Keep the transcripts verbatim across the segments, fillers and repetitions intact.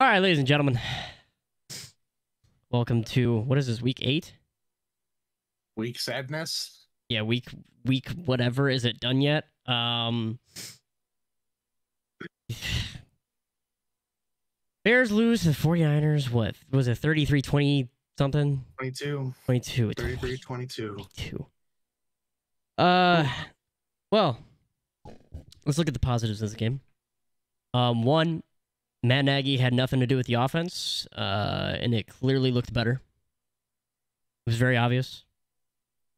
All right, ladies and gentlemen, welcome to, what is this, week eight? Week sadness? Yeah, week, week whatever. Is it done yet? Um, Bears lose to the 49ers, what, was it thirty-three twenty something? twenty-two. twenty-two. thirty-three twenty-two. Uh, well, let's look at the positives of this game. Um, one, Matt Nagy had nothing to do with the offense, uh, and it clearly looked better. It was very obvious.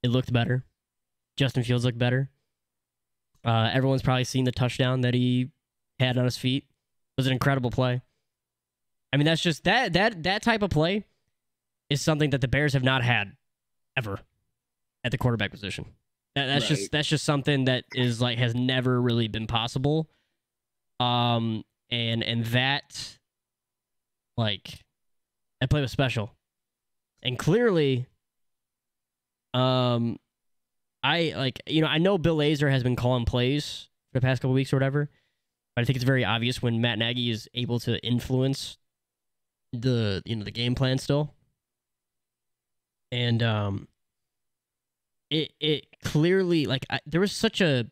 It looked better. Justin Fields looked better. Uh, everyone's probably seen the touchdown that he had on his feet. It was an incredible play. I mean, that's just that that that type of play is something that the Bears have not had ever at the quarterback position. That, that's right. just that's just something that is like has never really been possible. Um and and that like that play was special. And clearly um I like you know, I know Bill Lazor has been calling plays for the past couple weeks or whatever, but I think it's very obvious when Matt Nagy is able to influence the you know the game plan still. And um it it clearly like I, there was such a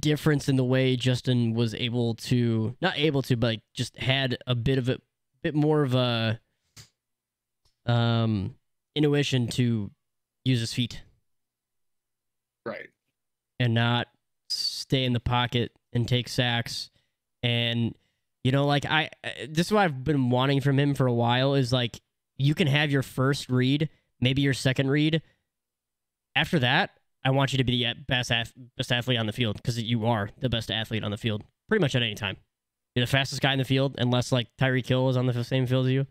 difference in the way Justin was able to not able to but like just had a bit of a bit more of a um intuition to use his feet, right, and not stay in the pocket and take sacks. And you know like I this is what I've been wanting from him for a while, is like you can have your first read, maybe your second read. After that, I want you to be the best best athlete on the field, because you are the best athlete on the field pretty much at any time. You're the fastest guy in the field, unless like Tyreek Hill is on the same field as you.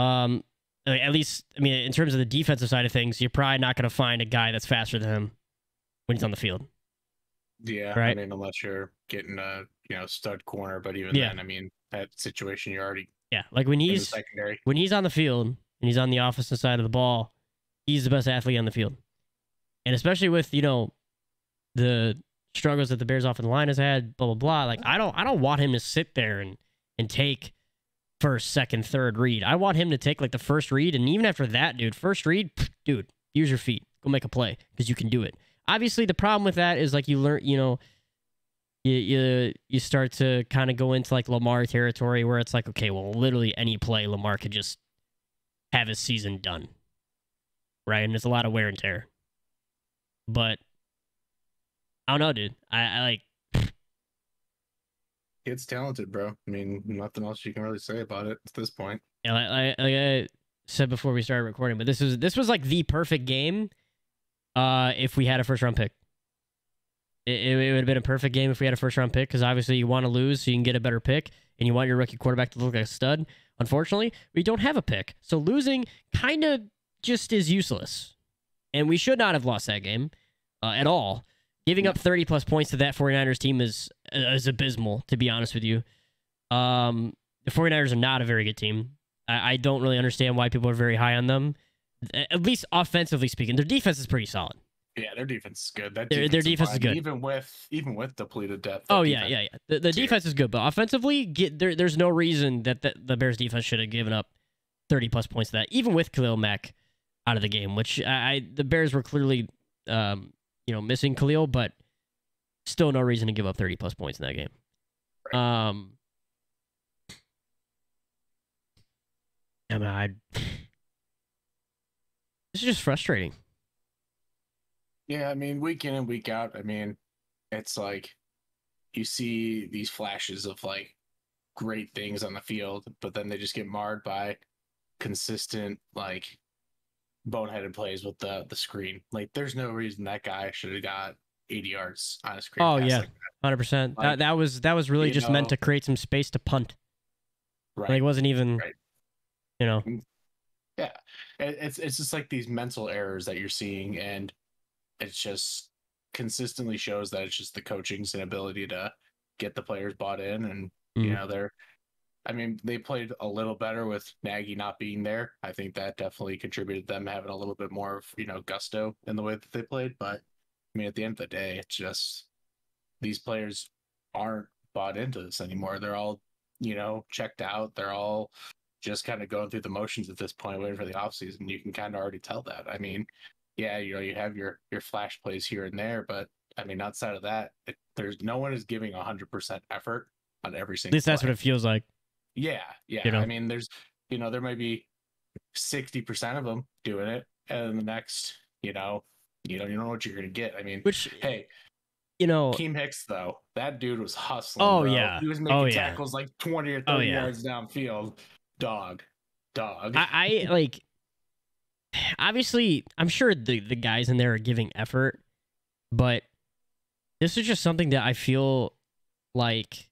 Um, at least, I mean, in terms of the defensive side of things, you're probably not going to find a guy that's faster than him when he's on the field. Yeah, right? I mean, unless you're getting a you know stud corner, but even yeah. then, I mean, that situation you're already yeah, like when he's secondary. When he's on the field and he's on the offensive side of the ball, he's the best athlete on the field. And especially with, you know, the struggles that the Bears offensive line has had, blah, blah, blah. Like, I don't I don't want him to sit there and, and take first, second, third read. I want him to take, like, the first read. And even after that, dude, first read, dude, use your feet. Go make a play, because you can do it. Obviously, the problem with that is, like, you learn, you know, you, you, you start to kind of go into, like, Lamar territory where it's like, okay, well, literally any play, Lamar could just have his season done. Right? And there's a lot of wear and tear. But I don't know, dude. I, I like it's talented, bro. I mean, nothing else you can really say about it at this point. Yeah, like, like I said before we started recording, but this was this was like the perfect game. Uh, if we had a first round pick, it, it, it would have been a perfect game if we had a first round pick, because obviously you want to lose so you can get a better pick, and you want your rookie quarterback to look like a stud. Unfortunately, we don't have a pick, so losing kind of just is useless. And we should not have lost that game uh, at all. Giving up thirty-plus points to that 49ers team is is abysmal, to be honest with you. Um, the 49ers are not a very good team. I, I don't really understand why people are very high on them, at least offensively speaking. Their defense is pretty solid. Yeah, their defense is good. That their defense, their defense is good. Even with, even with depleted depth. Oh, yeah, yeah, yeah. The, the defense is good, but offensively, get, there, there's no reason that the, the Bears defense should have given up thirty-plus points to that, even with Khalil Mack out of the game, which I the Bears were clearly, um, you know, missing Khalil, but still no reason to give up thirty plus points in that game. Right. Um, I mean, I this is just frustrating. Yeah, I mean, week in and week out, I mean, it's like you see these flashes of like great things on the field, but then they just get marred by consistent like boneheaded plays with the the screen. Like, there's no reason that guy should have got eighty yards on a screen. Oh yeah, hundred like percent. That. Like, that that was that was really just know, meant to create some space to punt. Right. Like, it wasn't even. Right. You know. Yeah, it, it's it's just like these mental errors that you're seeing, and it just consistently shows that it's just the coaching's inability to get the players bought in, and mm. you know they're. I mean, they played a little better with Nagy not being there. I think that definitely contributed to them having a little bit more of, you know, gusto in the way that they played. But, I mean, at the end of the day, it's just these players aren't bought into this anymore. They're all you know, checked out. They're all just kind of going through the motions at this point, waiting for the offseason. You can kind of already tell that. I mean, yeah, you know, you have your, your flash plays here and there, but I mean, outside of that, it, there's no one is giving one hundred percent effort on every single. At least that's play. What it feels like. Yeah, yeah. You know? I mean, there's, you know, there might be sixty percent of them doing it, and the next, you know, you know, you don't know what you're gonna get. I mean, which hey, you know, Keem Hicks though, that dude was hustling. Oh bro. yeah, he was making oh, yeah. tackles like twenty or thirty oh, yeah. yards downfield. Dog, dog. I, I like. Obviously, I'm sure the the guys in there are giving effort, but this is just something that I feel like.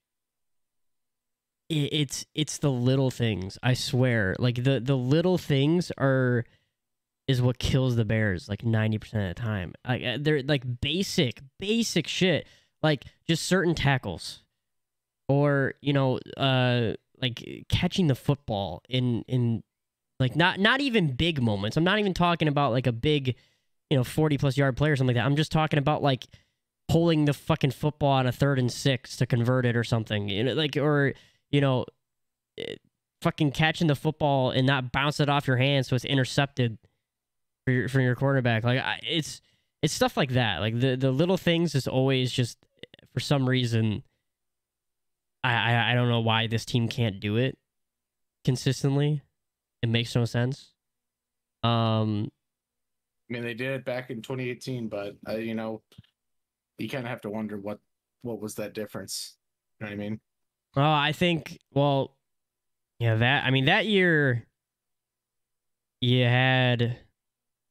It's it's the little things, I swear. Like the the little things are is what kills the Bears like ninety percent of the time. Like they're like basic basic shit, like just certain tackles, or you know, uh, like catching the football in in like not not even big moments. I'm not even talking about like a big, you know, forty plus yard play or something like that. I'm just talking about like pulling the fucking football on a third and six to convert it or something. You know, like or. You know, fucking catching the football and not bounce it off your hand so it's intercepted for your for your quarterback. Like I, it's it's stuff like that. Like the, the little things is always just for some reason. I, I I don't know why this team can't do it consistently. It makes no sense. Um, I mean they did it back in twenty eighteen, but uh, you know, you kind of have to wonder what what was that difference. You know what I mean? Well, I think, well, yeah, that, I mean, that year you had,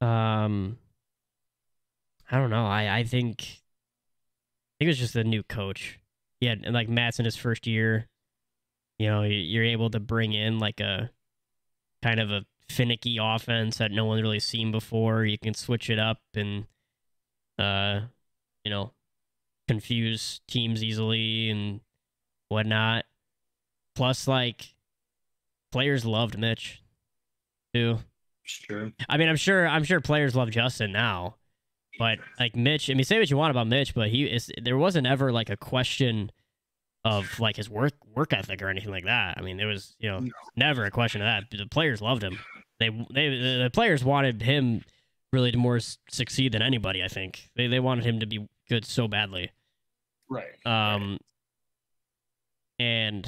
um, I don't know, I, I think, I think it was just the new coach. Yeah, like Matt's in his first year, you know, you're able to bring in like a kind of a finicky offense that no one's really seen before. You can switch it up and, uh, you know, confuse teams easily and whatnot. Plus, like, players loved Mitch too. Sure. I mean, I'm sure, I'm sure players love Justin now, but like Mitch. I mean, say what you want about Mitch, but he is. There wasn't ever like a question of like his work work ethic or anything like that. I mean, there was you know no. never a question of that. The players loved him. They they the players wanted him really to more succeed than anybody. I think they they wanted him to be good so badly. Right. Um. Right. And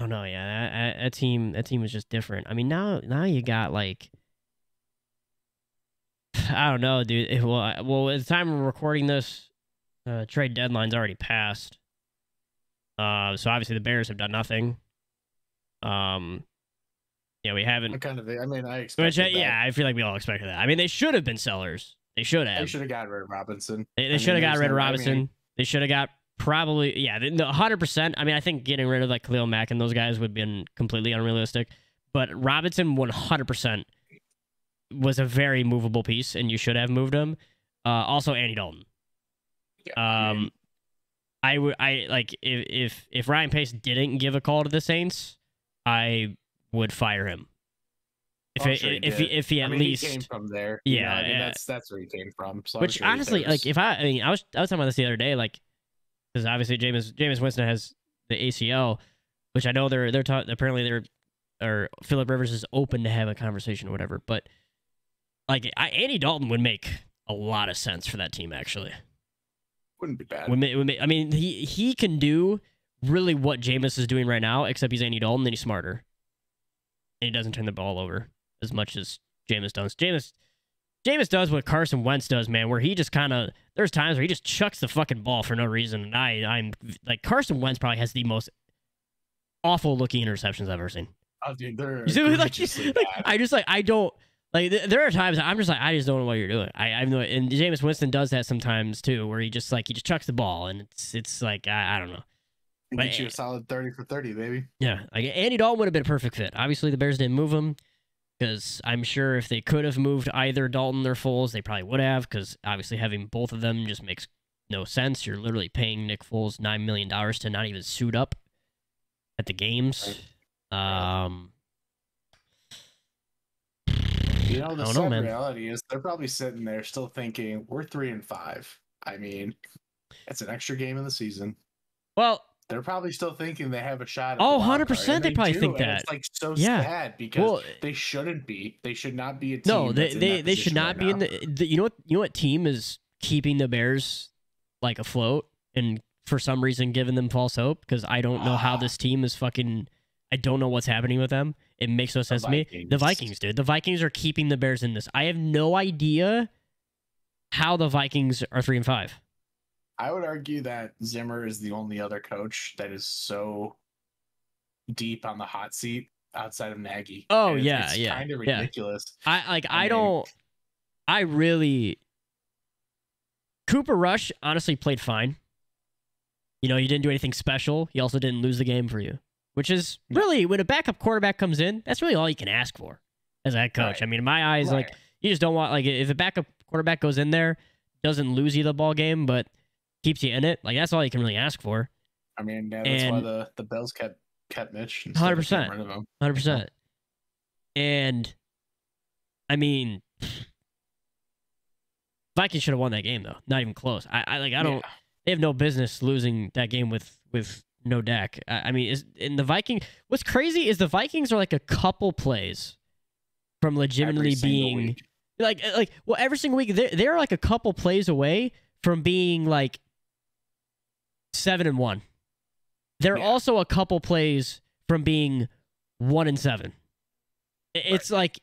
I don't know, yeah, that, that team, that team was just different. I mean, now, now you got like, I don't know, dude. Well, I, well, at the time we're recording this, uh, trade deadline's already passed. Uh, so obviously the Bears have done nothing. Um, yeah, we haven't. I kind of, I mean, I expected which, uh, that. Yeah, I feel like we all expected that. I mean, they should have been sellers. They should have. They should have got rid of Robinson. They, they should have got rid of Robinson. I mean, they should have got. Probably, yeah, one hundred percent. I mean, I think getting rid of like Khalil Mack and those guys would have been completely unrealistic. But Robinson, one hundred percent, was a very movable piece, and you should have moved him. Uh, also, Andy Dalton. Yeah, um, I would, I like if, if if Ryan Pace didn't give a call to the Saints, I would fire him. If it, sure he if, he, if he at I mean, least he came from there, yeah, you know, I mean, yeah, that's that's where he came from. So which sure honestly, like if I, I mean, I was I was talking about this the other day, like. Because obviously Jameis Jameis Winston has the A C L, which I know they're they're ta apparently they're or Philip Rivers is open to have a conversation or whatever. But like I, Andy Dalton would make a lot of sense for that team actually. Wouldn't be bad. Would, would, I mean he he can do really what Jameis is doing right now, except he's Andy Dalton and he's smarter, and he doesn't turn the ball over as much as Jameis does. Jameis. Jameis does what Carson Wentz does, man, where he just kind of, there's times where he just chucks the fucking ball for no reason. And I, I'm like, Carson Wentz probably has the most awful looking interceptions I've ever seen. Oh, dude, they're so, like, like, I just like, I don't, like, th there are times I'm just like, I just don't know what you're doing. I, I know, and Jameis Winston does that sometimes too, where he just like, he just chucks the ball and it's, it's like, I, I don't know. But, get you a solid thirty for thirty, baby. Yeah. Like Andy Dalton would have been a perfect fit. Obviously, the Bears didn't move him. Because I'm sure if they could have moved either Dalton or Foles, they probably would have. Because obviously having both of them just makes no sense. You're literally paying Nick Foles nine million dollars to not even suit up at the games. Um, you know, the sad know, man. reality is they're probably sitting there still thinking we're three and five. I mean, that's an extra game in the season. Well, They're probably still thinking they have a shot. At oh, one hundred percent. They, they probably do, think that. It's like so yeah. sad because well, they shouldn't be. They should not be a team. No, they they, they should not right be now. in the, the. You know what? You know what team is keeping the Bears like afloat and for some reason giving them false hope? Because I don't know ah. how this team is fucking. I don't know what's happening with them. It makes no sense to me. The Vikings, dude. The Vikings are keeping the Bears in this. I have no idea how the Vikings are three and five. I would argue that Zimmer is the only other coach that is so deep on the hot seat outside of Nagy. Oh it's, yeah, it's yeah, kind of ridiculous. Yeah. I like. I, I don't. Mean, I really. Cooper Rush honestly played fine. You know, he didn't do anything special. He also didn't lose the game for you, which is really when a backup quarterback comes in, that's really all you can ask for as a head coach. Right. I mean, in my eyes, right. like you just don't want like if a backup quarterback goes in there, doesn't lose you the ball game, but keeps you in it. Like that's all you can really ask for. I mean, yeah, that's and why the, the Bills kept kept Mitch. one hundred percent. one hundred percent. And I mean, Vikings should have won that game though. Not even close. I, I like I don't. Yeah. They have no business losing that game with with no Dak. I, I mean, is in the Vikings. What's crazy is the Vikings are like a couple plays from legitimately being week. like like well every single week they they're like a couple plays away from being like. Seven and one. They're yeah. also a couple plays from being one and seven. It's right. like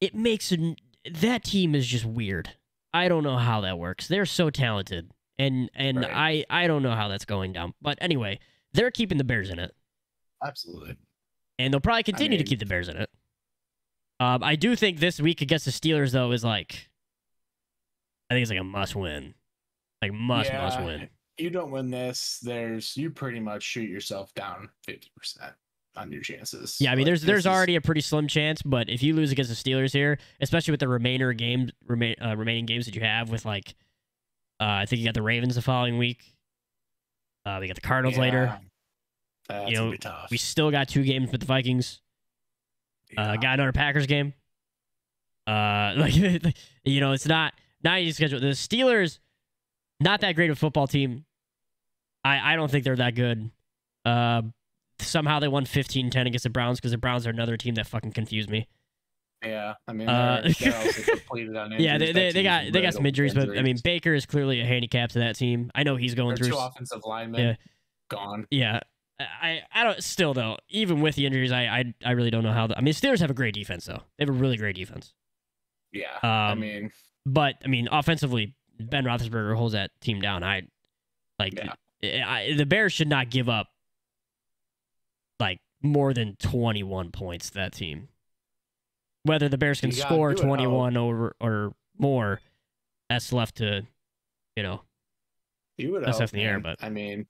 it makes an, that team is just weird. I don't know how that works. They're so talented, and and right. I I don't know how that's going down. But anyway, they're keeping the Bears in it. Absolutely, and they'll probably continue I mean, to keep the Bears in it. Um, I do think this week against the Steelers though is like, I think it's like a must win, like must yeah. must win. You don't win this, there's you pretty much shoot yourself down fifty percent on your chances. Yeah, I mean like, there's there's is... already a pretty slim chance, but if you lose against the Steelers here, especially with the remainder games remain uh, remaining games that you have with like uh, I think you got the Ravens the following week. Uh we got the Cardinals yeah. later. That's you know, gonna be tough. We still got two games with the Vikings. Yeah. Uh got another Packers game. Uh like you know, it's not not easy schedule. The Steelers not that great of a football team. I, I don't think they're that good. Uh, somehow they won fifteen ten against the Browns because the Browns are another team that fucking confused me. Yeah, I mean, uh, they're, they're also completed on injuries. Yeah, they, they, they got they got some injuries, injuries, but I mean, Baker is clearly a handicap to that team. I know he's going they're through two offensive linemen yeah. gone. Yeah, I I don't still though. Even with the injuries, I I, I really don't know how. The, I mean, Steelers have a great defense though. They have a really great defense. Yeah, um, I mean, but I mean, offensively. Ben Roethlisberger holds that team down. I like yeah. I, the Bears should not give up like more than twenty-one points to that team. Whether the Bears can score twenty-one over or more, that's left to, you know, you would that's left in the air. But I mean,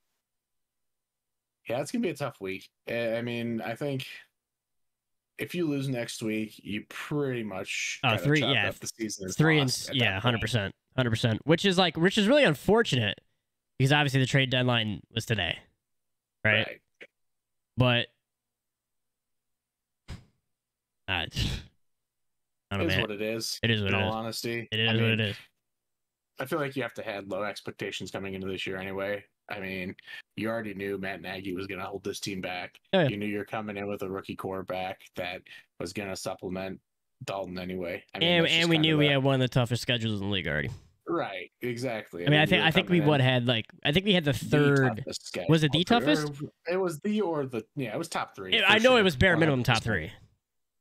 yeah, it's gonna be a tough week. I mean, I think if you lose next week, you pretty much uh, three, yeah, up the season three and yeah, hundred percent. one hundred percent, which is like, which is really unfortunate because obviously the trade deadline was today, right? right. But uh, I don't know, man. It is what it is. It is what it is. In all honesty, it is I mean, what it is. I feel like you have to have low expectations coming into this year anyway. I mean, you already knew Matt Nagy was going to hold this team back. Oh, yeah. You knew you're coming in with a rookie quarterback that was going to supplement Dalton anyway. I mean, and and we knew we had one of the toughest schedules in the league already. Right, exactly. I, I mean, I think I think we would had like I think we had the third. Was it the toughest? It was the or the yeah, it was top three. I know it was bare minimum top three.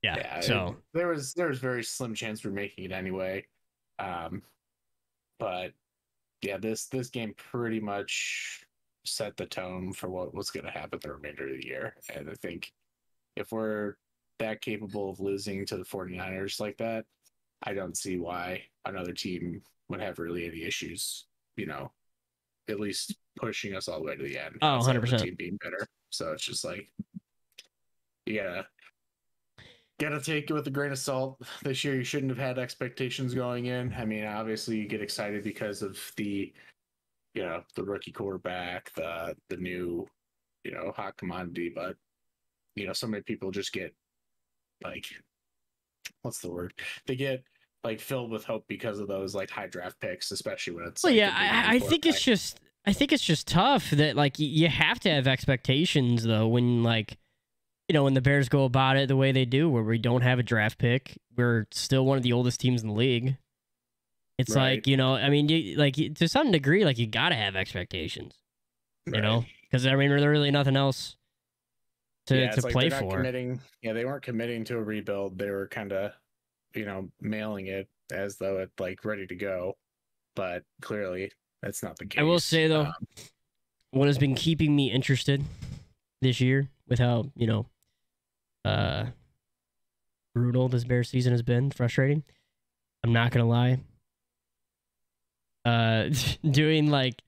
Yeah. yeah so there was there was very slim chance for making it anyway. Um, but yeah, this this game pretty much set the tone for what was going to happen the remainder of the year, and I think if we're that capable of losing to the 49ers like that, I don't see why another team would have really any issues, you know, at least pushing us all the way to the end. Oh, one hundred percent. Team being better. So it's just like, yeah, gotta take it with a grain of salt. This year you shouldn't have had expectations going in. I mean, obviously you get excited because of the, you know, the rookie quarterback, the, the new, you know, hot commodity, but, you know, so many people just get like what's the word they get like filled with hope because of those like high draft picks, especially when it's well, like, yeah I, I think it's just I think it's just tough that, like, you have to have expectations, though, when, like, you know, when the Bears go about it the way they do, where we don't have a draft pick, we're still one of the oldest teams in the league. It's right. like, you know, I mean, you, like, to some degree, like, you got to have expectations, right. you know, because, I mean, there's really nothing else to, yeah, to like play for. Committing, yeah, they weren't committing to a rebuild. They were kind of, you know, mailing it as though it's, like, ready to go. But clearly, that's not the case. I will say, though, um, what has been keeping me interested this year with how, you know, uh, brutal this Bears season has been, frustrating, I'm not going to lie. Uh, doing, like,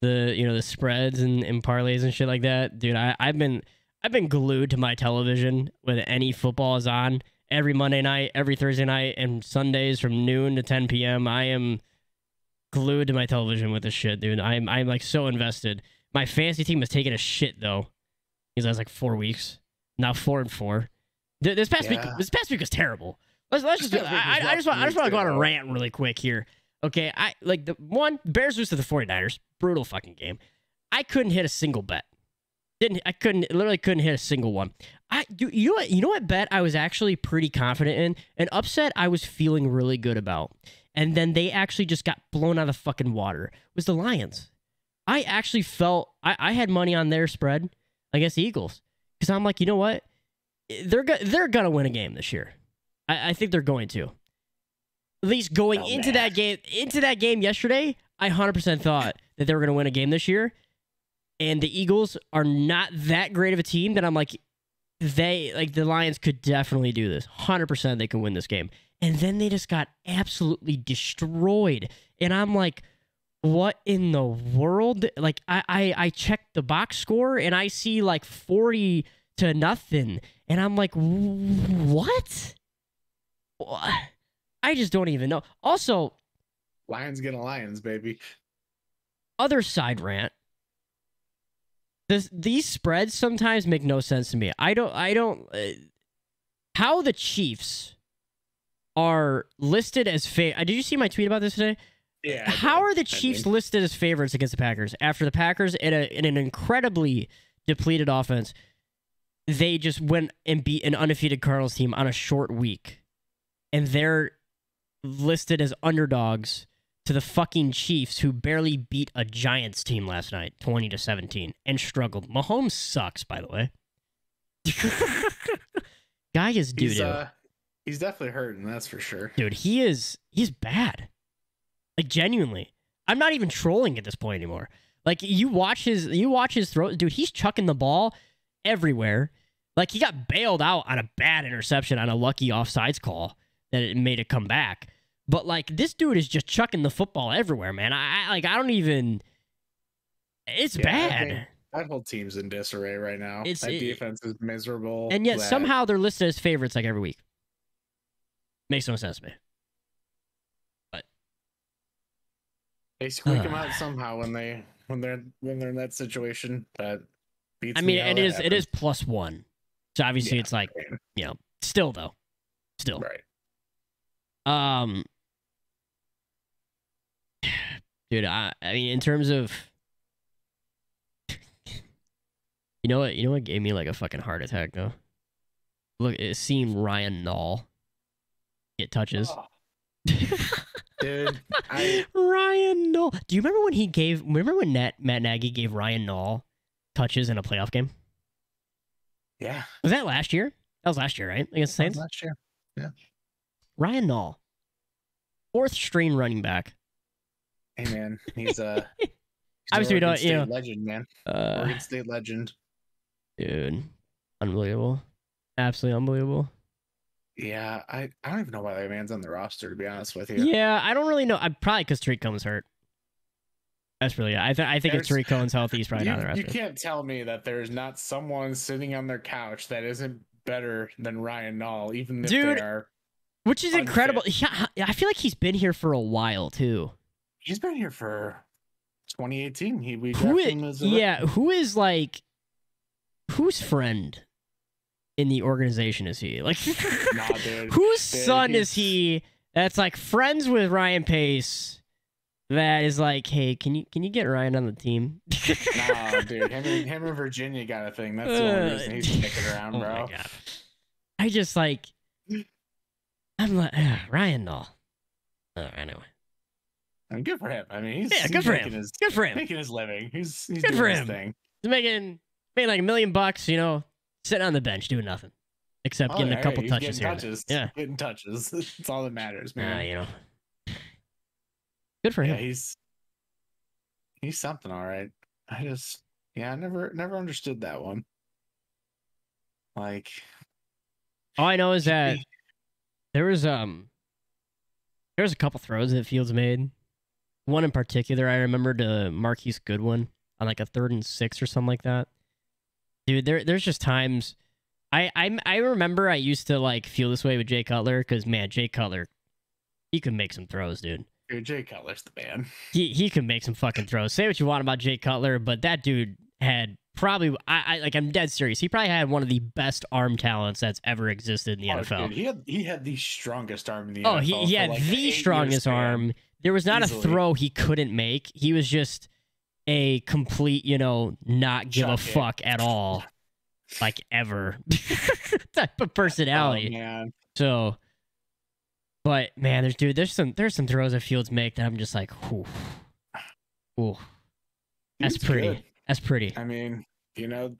the, you know, the spreads and, and parlays and shit like that. Dude, I, I've been I've been glued to my television when any football is on. Every Monday night, every Thursday night, and Sundays from noon to ten p.m. I am glued to my television with this shit, dude. I'm I'm like so invested. My fantasy team was taking a shit though, because I was like four weeks now, four and four. Th- this past yeah. week, this past week was terrible. Let's let's just. I, I, I just want I just want to go on a rant really quick here. Okay, I like the one Bears lose to the forty-niners. Brutal fucking game. I couldn't hit a single bet. Didn't I? Couldn't literally couldn't hit a single one. I do. You know what? You know what bet I was actually pretty confident in? An upset I was feeling really good about. And then they actually just got blown out of the fucking water. It was the Lions. I actually felt... I, I had money on their spread against the Eagles. Because I'm like, you know what? They're, go- they're going to win a game this year. I, I think they're going to. At least going oh, into man. that game into that game yesterday, I one hundred percent thought that they were going to win a game this year. And the Eagles are not that great of a team that I'm like... they like the Lions could definitely do this. one hundred percent they can win this game. And then they just got absolutely destroyed. And I'm like, what in the world? Like, I, I, I checked the box score, and I see, like, forty to nothing. And I'm like, what? what? I just don't even know. Also... Lions gonna Lions, baby. Other side rant. This, these spreads sometimes make no sense to me. I don't... I don't uh, how the Chiefs... are listed as favorites. Did you see my tweet about this today? Yeah. How are the Chiefs listed as favorites against the Packers after the Packers in, a, in an incredibly depleted offense? They just went and beat an undefeated Cardinals team on a short week, and they're listed as underdogs to the fucking Chiefs, who barely beat a Giants team last night, twenty to seventeen, and struggled. Mahomes sucks, by the way. Guy is doo-doo. Uh... He's definitely hurting, that's for sure. Dude, he is he's bad. Like, genuinely. I'm not even trolling at this point anymore. Like, you watch his you watch his throw, dude, he's chucking the ball everywhere. Like, he got bailed out on a bad interception on a lucky offsides call that it made it come back. But, like, this dude is just chucking the football everywhere, man. I, I like I don't even it's yeah, bad. That whole team's in disarray right now. It's, that it, defense is miserable. And yet that... somehow they're listed as favorites like every week. Makes no sense to me. But they squeak uh, them out somehow when they when they're when they're in that situation. That beats I mean, it is it is plus one, so obviously yeah, it's like right. you know, still though, still. Right. Um, dude, I I mean, in terms of you know what you know what gave me like a fucking heart attack though. Look, it seemed Ryan Nall. It touches. Oh. Dude, I... Ryan Nall. Do you remember when he gave? Remember when Nat, Matt Nagy gave Ryan Nall touches in a playoff game? Yeah. Was that last year? That was last year, right? Against the Saints. Last year. Yeah. Ryan Nall, fourth string running back. Hey man, he's uh, he's obviously we don't. You know, legend man. Uh, Oregon State legend. Dude, unbelievable. Absolutely unbelievable. Yeah, I, I don't even know why that man's on the roster, to be honest with you. Yeah, I don't really know. I'm probably because Tariq Cohen's hurt. That's really it. I, th- I think there's, if Tariq Cohen's healthy, he's probably you, not on the roster. You can't tell me that there's not someone sitting on their couch that isn't better than Ryan Nall, even if Dude, they are. Which is unfit. Incredible. Yeah, I feel like he's been here for a while, too. He's been here for twenty eighteen. He we who is, him as a Yeah, rep. Who is like, whose friend? In the organization is he like nah, dude. Whose dude, son he's... is he that's like friends with Ryan Pace that is like, hey, can you can you get Ryan on the team? Nah, dude, him and, him and Virginia got a thing. That's the only reason he's sticking around, oh bro. I just like, I'm like uh, Ryan Nall. Oh, anyway, I'm good for him. I mean, he's, yeah, he's good for him. His, good for him. Making his living. He's he's good doing for him. His thing. He's making making like a million bucks. You know, sitting on the bench doing nothing except oh, getting yeah, a couple hey, touches here. Touches. Yeah, getting touches. It's all that matters, man. Uh, you know. Good for him. Yeah, he's he's something, all right. I just yeah, I never never understood that one. Like, all I know is that he, there was um there was a couple throws that Fields made. One in particular I remember to Marquise Goodwin on like a third and six or something like that. Dude, there there's just times I I'm, I remember I used to like feel this way with Jay Cutler because man, Jay Cutler, he could make some throws, dude. Dude, Jay Cutler's the man. He he can make some fucking throws. Say what you want about Jay Cutler, but that dude had probably I, I like I'm dead serious. He probably had one of the best arm talents that's ever existed in the oh, N F L. Dude, he had he had the strongest arm in the oh, N F L. Oh, he, he had like the strongest arm. There was not easily. a throw he couldn't make. He was just a complete, you know, not give Chuck a fuck it. at all, like ever type of personality. Oh, man. So. But man, there's dude, there's some there's some throws that Fields make that I'm just like, ooh, ooh, that's Dude's pretty. Good. That's pretty. I mean, you know,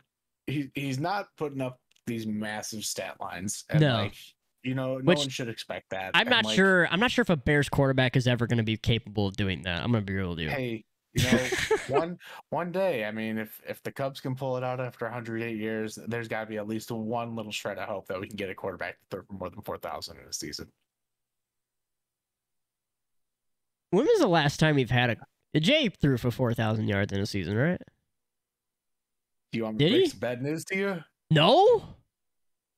he he's not putting up these massive stat lines. And no, like, you know, no Which, one should expect that. I'm and not like, sure. I'm not sure if a Bears quarterback is ever going to be capable of doing that. I'm going to be real with you. Hey, you know, one one day. I mean, if if the Cubs can pull it out after one hundred eight years, there's got to be at least one little shred of hope that we can get a quarterback to throw for more than four thousand in a season. When was the last time we've had a Jay threw for four thousand yards in a season, right? Do you want me Did to break he? some bad news to you? No.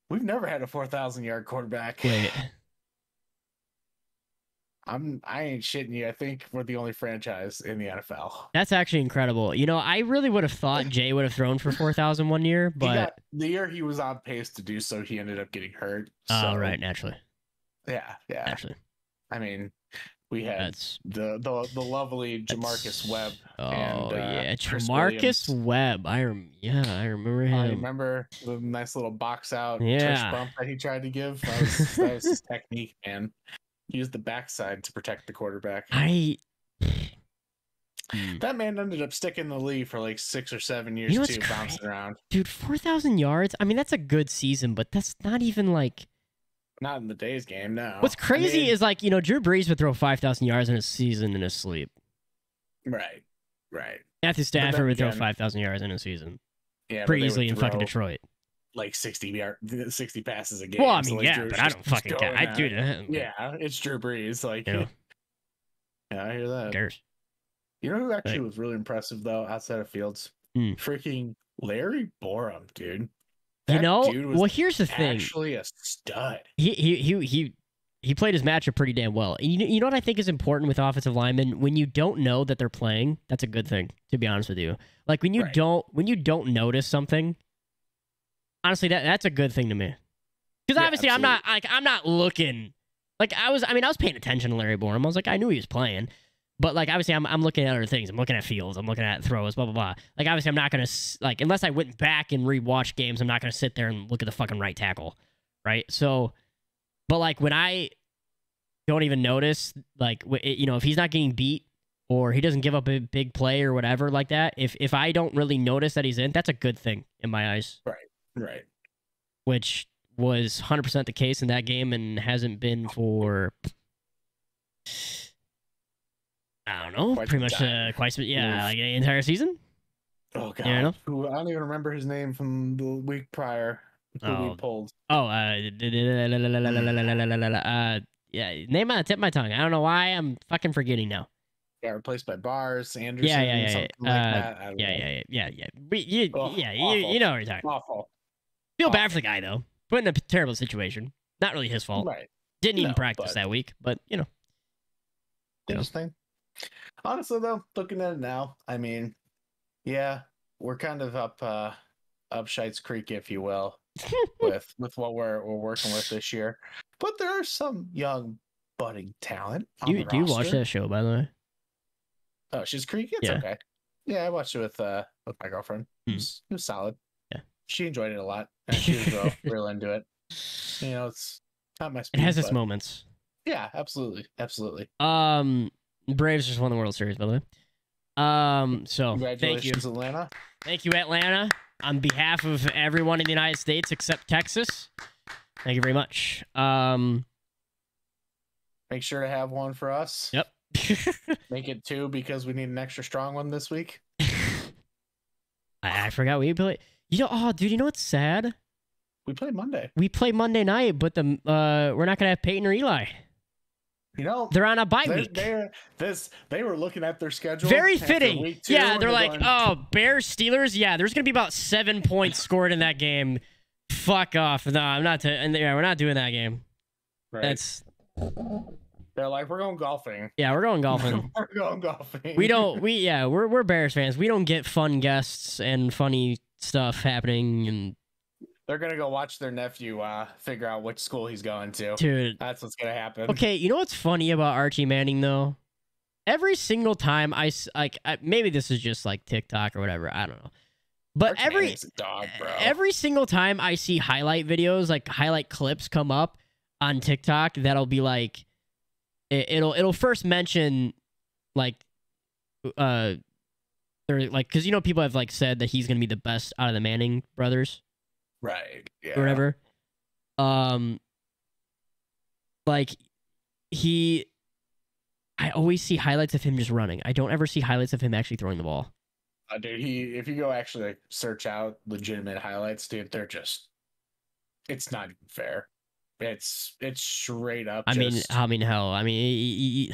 We've never had a four thousand yard quarterback. Wait. I'm I ain't shitting you. I think we're the only franchise in the N F L. That's actually incredible. You know, I really would have thought Jay would have thrown for four thousand one year, but got, the year he was on pace to do so, he ended up getting hurt. Oh, so. right, naturally. Yeah, yeah. Naturally. I mean, we had that's, the, the the lovely Jamarcus Webb. Oh, and, uh, yeah. Jamarcus Webb. I rem Yeah, I remember him. I remember the nice little box out yeah. touch bump that he tried to give. That was, that was his technique, man. Used the backside to protect the quarterback. I... That man ended up sticking the league for like six or seven years, you know, too, bouncing around. Dude, four thousand yards? I mean, that's a good season, but that's not even like... Not in the day's game, no. What's crazy I mean, is like, you know, Drew Brees would throw five thousand yards in a season in his sleep. Right, right. Matthew Stafford would again, throw five thousand yards in a season. Yeah, pretty easily in fucking Detroit. Like sixty, yard, sixty passes a game. Well, I mean, so like yeah, Drew's but I don't fucking care. I do that. Yeah, it's Drew Brees. Like, you know, yeah, I hear that. Cares. You know who actually like, was really impressive, though, outside of Fields? Mm. Freaking Larry Borom, dude. That you know, well, here's the actually thing. Actually, a stud. He he he he he played his matchup pretty damn well. And you you know what I think is important with offensive linemen? When you don't know that they're playing, that's a good thing. To be honest with you, like when you right. don't when you don't notice something, honestly, that that's a good thing to me. Because yeah, obviously, absolutely. I'm not like I'm not looking. Like I was, I mean, I was paying attention to Larry Borom. I was like, I knew he was playing, but like obviously, I'm I'm looking at other things. I'm looking at Fields. I'm looking at throws. Blah blah blah. Like obviously, I'm not gonna like unless I went back and rewatched games. I'm not gonna sit there and look at the fucking right tackle, right? So, but like when I don't even notice, like you know, if he's not getting beat or he doesn't give up a big play or whatever like that, if if I don't really notice that he's in, that's a good thing in my eyes. Right. Right. Which was one hundred percent the case in that game and hasn't been for, I don't know, quite pretty much uh, quite, yeah, like the entire season. Oh, God. You know? Who, I don't even remember his name from the week prior. Who oh. we pulled. Oh, uh, uh, yeah, name on the tip of my tongue. I don't know why I'm fucking forgetting now. Yeah, replaced by Bars, Anderson, yeah, yeah, yeah, something yeah. like uh, that. Yeah, yeah, yeah, yeah, yeah. You, oh, yeah, you, you know what you're talking about. Awful. Feel awful. bad for the guy, though. Put in a terrible situation. Not really his fault. Right. Didn't no, even practice but... that week, but, you know. Interesting. You know. Honestly, though, looking at it now, I mean, yeah, we're kind of up uh, up Shites Creek, if you will, with with what we're, we're working with this year. But there are some young budding talent on you, the roster. Do you watch that show, by the way? Oh, She's Creek? It's yeah. okay. Yeah, I watched it with uh with my girlfriend. Mm. It, was, it was solid. Yeah. She enjoyed it a lot. And she was real, real into it. You know, it's not my speed, It has its moments. Yeah, absolutely. Absolutely. Um Braves just won the World Series, by the way. Um so thank you, Atlanta. Thank you, Atlanta. On behalf of everyone in the United States except Texas. Thank you very much. Um Make sure to have one for us. Yep. Make it two because we need an extra strong one this week. I, I forgot we played. You know, oh, dude, you know what's sad? We play Monday. We play Monday night, but the uh, we're not gonna have Peyton or Eli. You know, they're on a bye they're, week. They're, this they were looking at their schedule. Very fitting. Two, yeah, they're, they're like, going, oh, Bears Steelers. Yeah, there's gonna be about seven points scored in that game. Fuck off. No, I'm not. And yeah, we're not doing that game. Right. That's. They're like, we're going golfing. Yeah, we're going golfing. We're going golfing. We don't. We yeah. We're we're Bears fans. We don't get fun guests and funny stuff happening. And they're gonna go watch their nephew uh, figure out which school he's going to. Dude, that's what's gonna happen. Okay, you know what's funny about Archie Manning though? Every single time I like, I, maybe this is just like TikTok or whatever. I don't know. But Archie every Manning's a dog, bro. Every single time I see highlight videos, like highlight clips come up on TikTok, that'll be like. It'll it'll first mention like uh or like because you know people have like said that he's gonna be the best out of the Manning brothers, right? Yeah. Or whatever. Um, like he, I always see highlights of him just running. I don't ever see highlights of him actually throwing the ball. Uh, dude, he if you go actually like, search out legitimate highlights, dude, they're just it's not even fair. It's it's straight up. I mean, just... I mean, hell, I mean,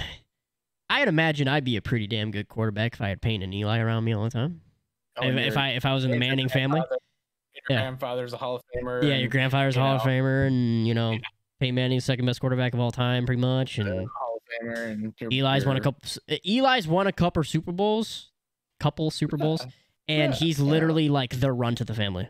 I'd imagine I'd be a pretty damn good quarterback if I had Payne and Eli around me all the time. Oh, if, if I if I was in the Manning family, your yeah. grandfather's a Hall of Famer. Yeah, and, your grandfather's you a Hall know. of Famer, and you know, yeah. Peyton Manning's second best quarterback of all time, pretty much. And uh, Hall of Famer, and your, Eli's your... won a couple. Eli's won a couple Super Bowls, couple Super Bowls, yeah. and yeah. he's literally yeah. like the runt of the family.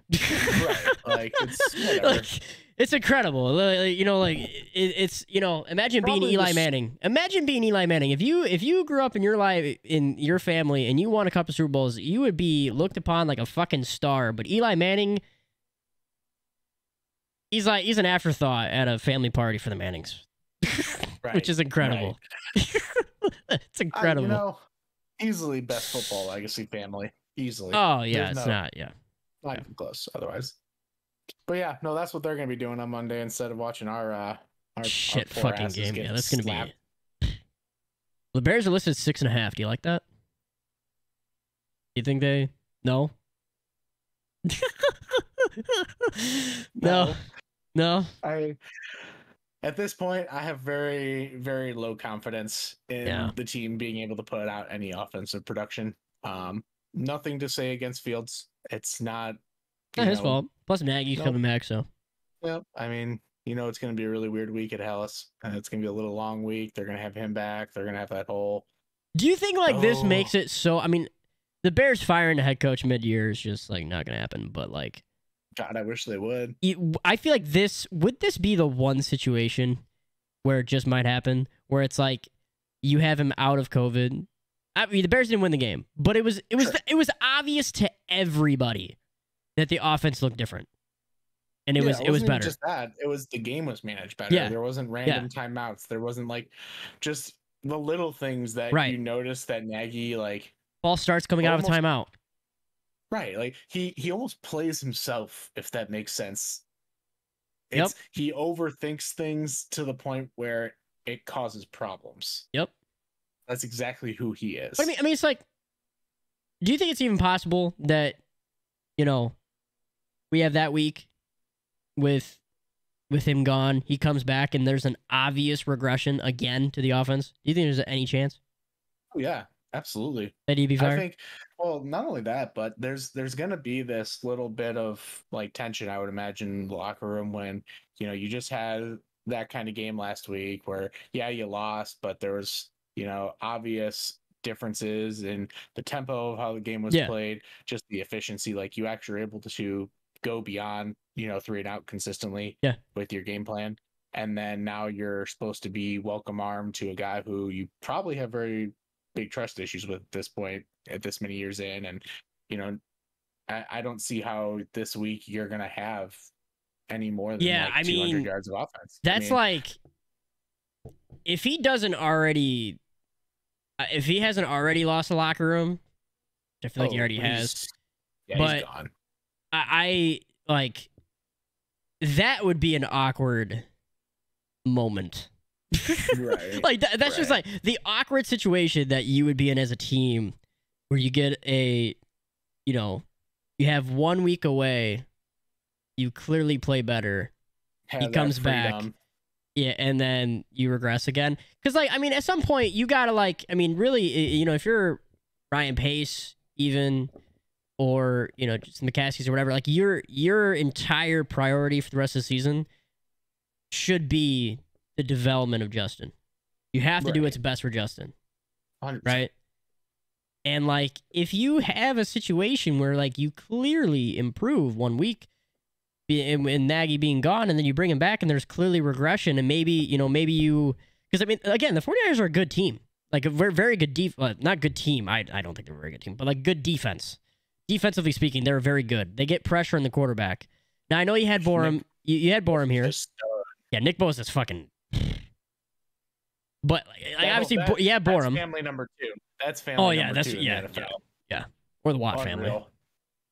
Right, like it's. Like, It's incredible, you know. Like it, it's, you know. Imagine Probably being Eli Manning. Imagine being Eli Manning. If you if you grew up in your life in your family and you won a couple Super Bowls, you would be looked upon like a fucking star. But Eli Manning, he's like he's an afterthought at a family party for the Mannings, right, which is incredible. Right. It's incredible. I, you know, easily best football legacy family. Easily. Oh yeah, There's it's no, not. Yeah, not even close. Otherwise. But yeah, no, that's what they're gonna be doing on Monday instead of watching our uh, our shit our fucking game. Yeah, that's gonna slapped. be. The Bears are listed six and a half. Do you like that? You think they no? no, no. I at this point I have very very low confidence in yeah. the team being able to put out any offensive production. Um, nothing to say against Fields. It's not. Not know, his fault. Plus Nagy's nope. coming back, so. Yep. I mean, you know, it's going to be a really weird week at Hellas. And it's going to be a little long week. They're going to have him back. They're going to have that whole. Do you think like oh. this makes it so? I mean, the Bears firing a head coach mid-year is just like not going to happen. But like, God, I wish they would. It, I feel like this would this be the one situation where it just might happen, where it's like you have him out of COVID. I mean, the Bears didn't win the game, but it was it was sure. it was obvious to everybody that the offense looked different, and it yeah, was it, it was better. Just that it was the game was managed better. Yeah. There wasn't random yeah. timeouts. There wasn't like just the little things that right. you noticed that Nagy like ball starts coming almost, out of a timeout. Right, like he he almost plays himself, if that makes sense. It's, yep. He overthinks things to the point where it causes problems. Yep, that's exactly who he is. I mean, I mean, it's like, do you think it's even possible that you know? We have that week with with him gone. He comes back, and there's an obvious regression again to the offense. Do you think there's any chance? Oh, yeah, absolutely. That he'd be fired? I think, well, not only that, but there's there's going to be this little bit of, like, tension, I would imagine, in the locker room when, you know, you just had that kind of game last week where, yeah, you lost, but there was, you know, obvious differences in the tempo of how the game was yeah. played, just the efficiency. Like, you actually were able to shoot go beyond, you know, three and out consistently yeah. with your game plan. And then now you're supposed to be welcome arm to a guy who you probably have very big trust issues with at this point, at this many years in. And, you know, I, I don't see how this week you're going to have any more than yeah, like I two hundred mean, yards of offense. That's I mean, like, if he doesn't already, if he hasn't already lost the locker room, which I feel oh, like he already has, yeah, but he's gone. I, I like, that would be an awkward moment. Right. Like th that's right. just like the awkward situation that you would be in as a team, where you get a, you know, you have one week away, you clearly play better, have he comes freedom. back, yeah, and then you regress again. Because like I mean, at some point you gotta like I mean, really, you know, if you're Ryan Pace even, or you know, just McCaskey's or whatever, like your your entire priority for the rest of the season should be the development of Justin. You have to right. do what's best for Justin. one hundred percent. Right? And like if you have a situation where like you clearly improve one week and, and Nagy being gone, and then you bring him back and there's clearly regression, and maybe, you know, maybe you, because I mean, again, the forty-niners are a good team. Like a very, very good def uh, not good team. I I don't think they're a very good team, but like good defense. Defensively speaking, they're very good. They get pressure on the quarterback. Now I know you had Borom, you, you had Borom here. Yeah, Nick Bosa's fucking But like, that, obviously, that, yeah, Borom. That's family number two. That's family. Oh yeah, number that's two yeah, in the N F L. yeah, yeah. Or the Watt Unreal. family.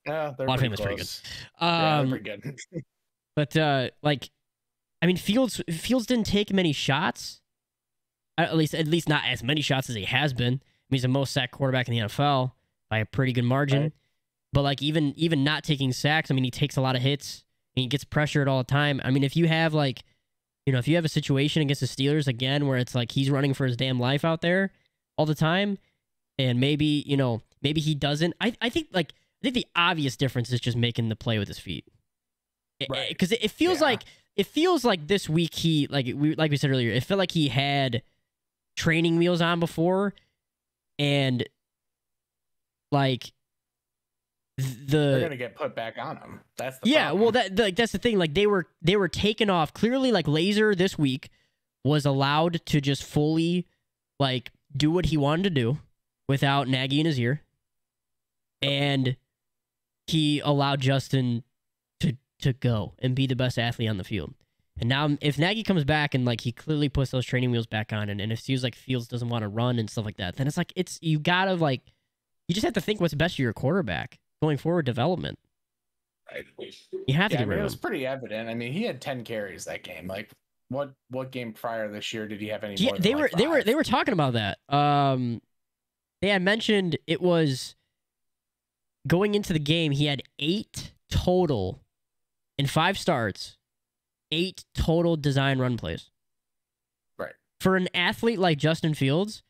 Yeah, they're Watt family's pretty good. Um, yeah, pretty good. But uh, like, I mean, Fields Fields didn't take many shots. At least, at least not as many shots as he has been. I mean, he's the most sacked quarterback in the N F L by a pretty good margin. Right. But like, even even not taking sacks, I mean, he takes a lot of hits and he gets pressured all the time. I mean, if you have like. You know, if you have a situation against the Steelers again where it's like he's running for his damn life out there all the time, and maybe, you know, maybe he doesn't. I, I think, like, I think the obvious difference is just making the play with his feet. Right. Because it, it feels yeah. like, it feels like this week he, like we, like we said earlier, it felt like he had training wheels on before, and, like, the they're gonna get put back on them. That's the yeah. problem. Well, that like that's the thing. Like they were they were taken off clearly. Like Lazor this week was allowed to just fully like do what he wanted to do without Nagy in his ear, and he allowed Justin to to go and be the best athlete on the field. And now if Nagy comes back and like he clearly puts those training wheels back on, and, and it feels like Fields doesn't want to run and stuff like that, then it's like it's you gotta like you just have to think what's best for your quarterback. Going forward development. Right. You have to yeah, get rid I mean, of him. It was pretty evident. I mean, he had ten carries that game. Like what what game prior this year did he have any yeah, more? They than were like they were they were talking about that. Um they had mentioned it was going into the game, he had eight total in five starts, eight total design run plays. Right. For an athlete like Justin Fields,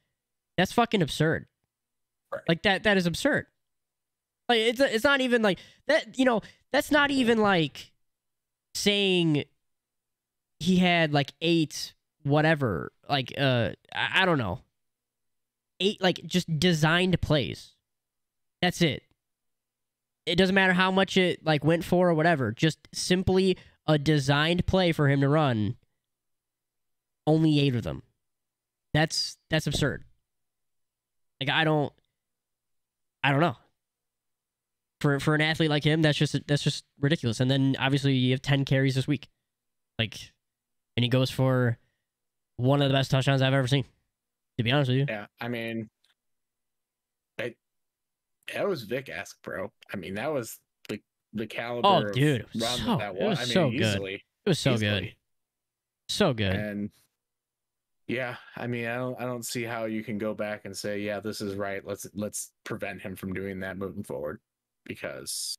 that's fucking absurd. Right. Like that that is absurd. Like it's it's not even like that, you know, that's not even like saying he had like eight whatever, like uh I, I don't know. Eight like just designed plays. That's it. It doesn't matter how much it like went for or whatever, just simply a designed play for him to run. Only eight of them. That's that's absurd. Like I don't I don't know. For for an athlete like him, that's just that's just ridiculous. And then obviously you have ten carries this week, like, and he goes for one of the best touchdowns I've ever seen. To be honest with you, yeah. I mean, I, that was Vic-esque, bro. I mean, that was the the caliber. Oh, dude, it was so, that was. It was I mean, so good. Easily, it was so easily. good, so good. And yeah, I mean, I don't I don't see how you can go back and say, yeah, this is right. Let's let's prevent him from doing that moving forward. Because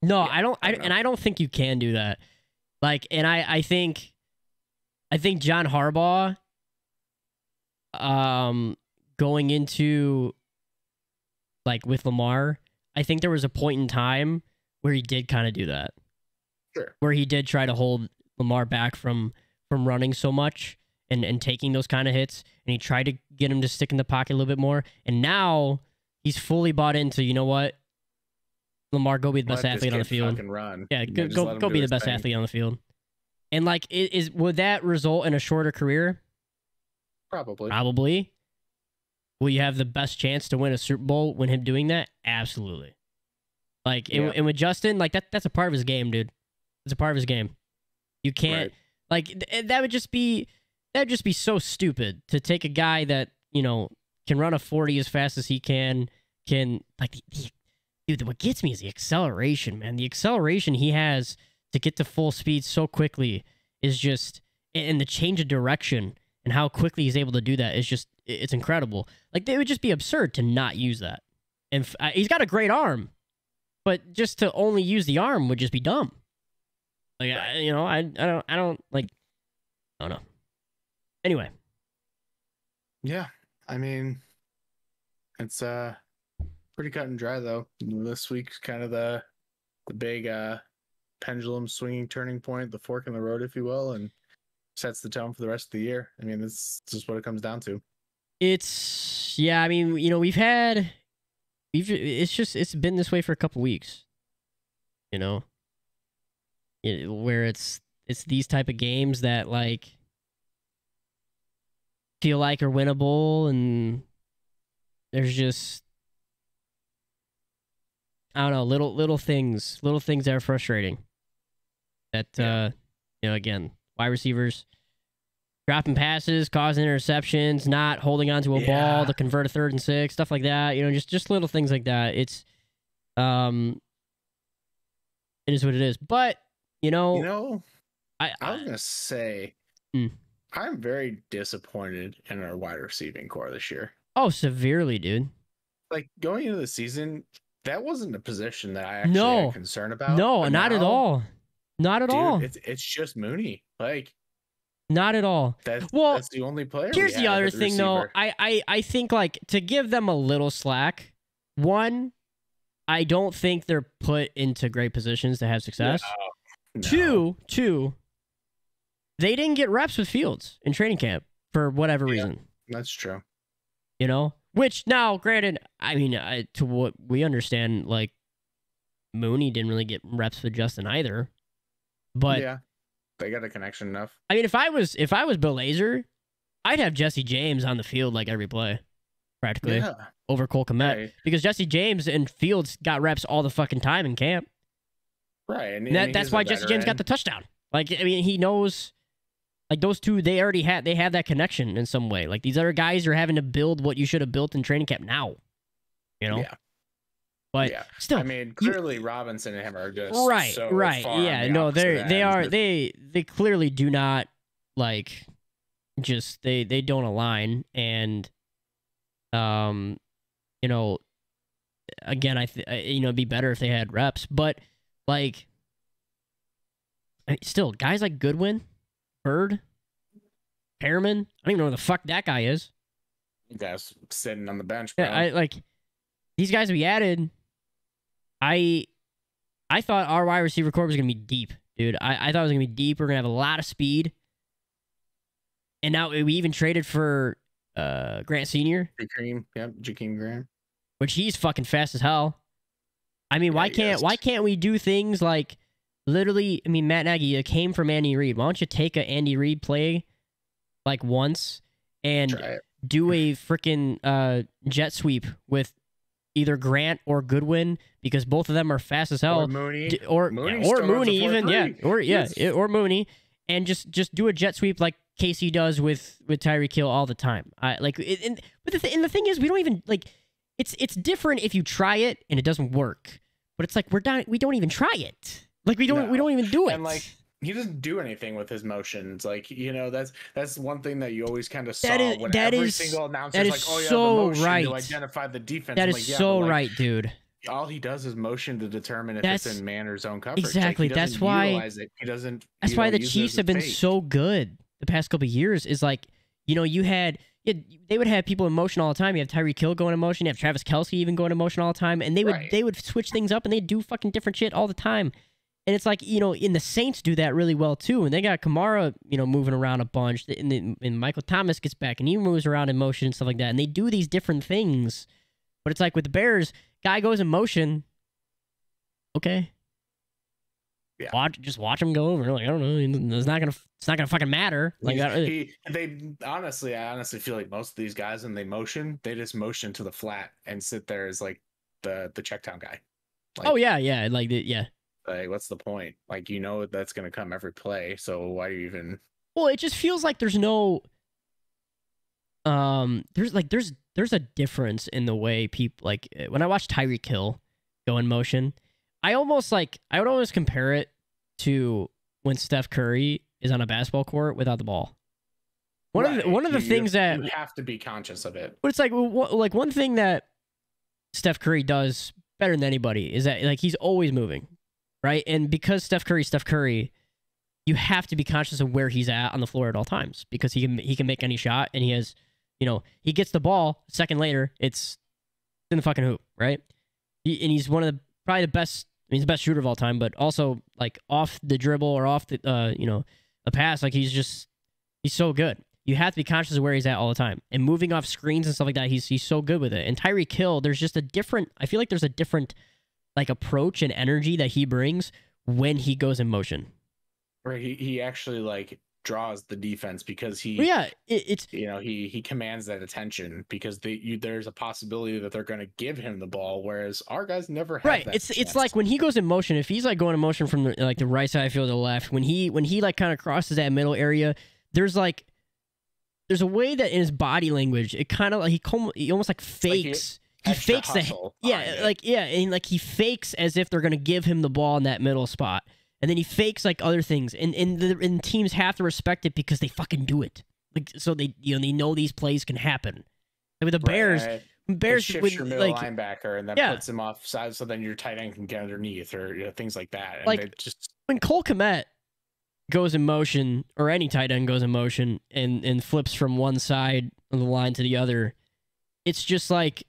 no, yeah, I don't, I, I don't and I don't think you can do that. Like, and I, I think, I think John Harbaugh, um, going into like with Lamar, I think there was a point in time where he did kind of do that, sure, where he did try to hold Lamar back from from running so much and and taking those kind of hits, and he tried to get him to stick in the pocket a little bit more. And now he's fully bought into, you know what? Lamar, go be the best athlete on the field. Run. Yeah, go yeah, go, go be the best thing. athlete on the field. And like, it is would that result in a shorter career? Probably. Probably. will you have the best chance to win a Super Bowl when him doing that? Absolutely. Like, yeah. and, and with Justin, like, that that's a part of his game, dude. It's a part of his game. You can't, right. like, th that would just be, that would just be so stupid to take a guy that, you know, can run a forty as fast as he can, can, like, the, the, dude, what gets me is the acceleration, man. The acceleration he has to get to full speed so quickly is just, and the change of direction and how quickly he's able to do that is just, it's incredible. Like, it would just be absurd to not use that. And f uh, he's got a great arm, but just to only use the arm would just be dumb. Like, I, you know, I, I don't, I don't like, I don't know. Anyway. Yeah. I mean, it's uh pretty cut and dry though. This week's kind of the, the big uh, pendulum swinging turning point, the fork in the road, if you will, and sets the tone for the rest of the year. I mean, that's just what it comes down to. It's yeah. I mean, you know, we've had, we've it's just it's been this way for a couple weeks, you know, it, where it's it's these type of games that like feel like are winnable, and there's just I don't know little little things little things that are frustrating. That yeah. uh, you know, again, wide receivers dropping passes, causing interceptions, not holding onto a yeah. ball to convert a third and six, stuff like that. You know, just just little things like that. It's, um, it is what it is. But you know, you know, I, I was gonna say, mm. I'm very disappointed in our wide receiving core this year. Oh, severely, dude. Like going into the season, that wasn't a position that I actually no. had concern about. No, but not now, at all. Not at dude, all. It's it's just Mooney, like. Not at all. That's, well, that's the only player. Here's the other thing, though. I, I, I think, like, to give them a little slack, one, I don't think they're put into great positions to have success. No, no. Two, two, they didn't get reps with Fields in training camp for whatever yeah, reason. That's true. You know? Which, now, granted, I mean, I, to what we understand, like, Mooney didn't really get reps with Justin either. But... yeah. They got a connection enough. I mean, if I was if I was Bill Lazor, I'd have Jesse James on the field like every play, practically yeah. over Cole Kmet right. because Jesse James and Fields got reps all the fucking time in camp. Right, and, and that, that's why Jesse James got the touchdown. Like, I mean, he knows. Like those two, they already had they have that connection in some way. Like these other guys are having to build what you should have built in training camp now. You know. Yeah. But yeah. still, I mean, clearly you, Robinson and him are just right, so right, far yeah. The no, they they are they they clearly do not like just they they don't align, and um, you know, again, I, th I you know, it'd be better if they had reps, but like, I mean, still, guys like Goodwin, Bird, Perriman, I don't even know where the fuck that guy is. That guy's sitting on the bench. Bro. Yeah, I like these guys we added. I I thought our wide receiver corps was going to be deep, dude. I, I thought it was going to be deep. We're going to have a lot of speed. And now we even traded for uh, Grant Senior Jakeem, yep, Jakeem Grant. Which he's fucking fast as hell. I mean, yeah, why can't yes. why can't we do things like literally, I mean, Matt Nagy came from Andy Reid. Why don't you take a Andy Reid play like once and do a freaking uh, jet sweep with either Grant or Goodwin, because both of them are fast as hell, or Mooney, or Mooney, yeah, or Mooney even, yeah, or yeah, yes. or Mooney, and just just do a jet sweep like Casey does with with Tyreek Hill all the time. I like, it, and but the th and the thing is, we don't even like. It's it's different if you try it and it doesn't work, but it's like we're not we don't even try it. Like we don't no. we don't even do it. And like he doesn't do anything with his motions. Like, you know, that's that's one thing that you always kind of saw that is, when that every is, single announcer is like, oh yeah, so the motion right. to identify the defense. That I'm is like, yeah, so like, right, dude. All he does is motion to determine if that's, it's in man or zone coverage. Exactly. Like, that's why it. He doesn't. That's why know, the Chiefs have been fake. so good the past couple of years. Is like, you know, you had, you had they would have people in motion all the time. You have Tyreek Hill going in motion. You have Travis Kelce even going in motion all the time, and they would right. they would switch things up and they do fucking different shit all the time. And it's like, you know, in the Saints do that really well, too. And they got Kamara, you know, moving around a bunch. And, the, and Michael Thomas gets back and he moves around in motion and stuff like that. And they do these different things. But it's like with the Bears, guy goes in motion. Okay. Yeah. Watch, just watch him go over. Like, I don't know, it's not gonna, it's not gonna fucking matter. Like he, they honestly, I honestly feel like most of these guys when they motion, they just motion to the flat and sit there as like the the check down guy. Like, oh yeah, yeah, like the, yeah. Like, what's the point? Like, you know that's gonna come every play, so why do you even? Well, it just feels like there's no, um, there's like there's there's a difference in the way people like when I watch Tyreek Hill go in motion. I almost like I would always compare it to when Steph Curry is on a basketball court without the ball. One right. of the, one of the you, things that you have to be conscious of it. But it's like like one thing that Steph Curry does better than anybody is that like he's always moving, right? And because Steph Curry, Steph Curry, you have to be conscious of where he's at on the floor at all times because he can he can make any shot and he has, you know, he gets the ball a second later, it's in the fucking hoop, right? He, and he's one of the probably the best. I mean, he's the best shooter of all time, but also like off the dribble or off the, uh, you know, the pass. Like he's just, he's so good. You have to be conscious of where he's at all the time and moving off screens and stuff like that. He's, he's so good with it. And Tyreek Hill, there's just a different, I feel like there's a different like approach and energy that he brings when he goes in motion. Right. He, he actually like draws the defense because he, well, yeah, it, it's, you know, he, he commands that attention because the, you, there's a possibility that they're going to give him the ball. Whereas our guys never have right. That it's, chance. It's like when he goes in motion, if he's like going in motion from the, like the right side of the field to the left, when he, when he like kind of crosses that middle area, there's like, there's a way that in his body language, it kind of like he, he almost like fakes, like he, he fakes the, yeah, like, yeah. And like he fakes as if they're going to give him the ball in that middle spot. And then he fakes like other things, and and the and teams have to respect it because they fucking do it. Like so they you know they know these plays can happen. And with the Bears, right. Bears shifts with, your middle like, linebacker and that yeah. puts him offside, so then your tight end can get underneath or you know, things like that. And like they just when Cole Kmet goes in motion, or any tight end goes in motion, and and flips from one side of the line to the other, it's just like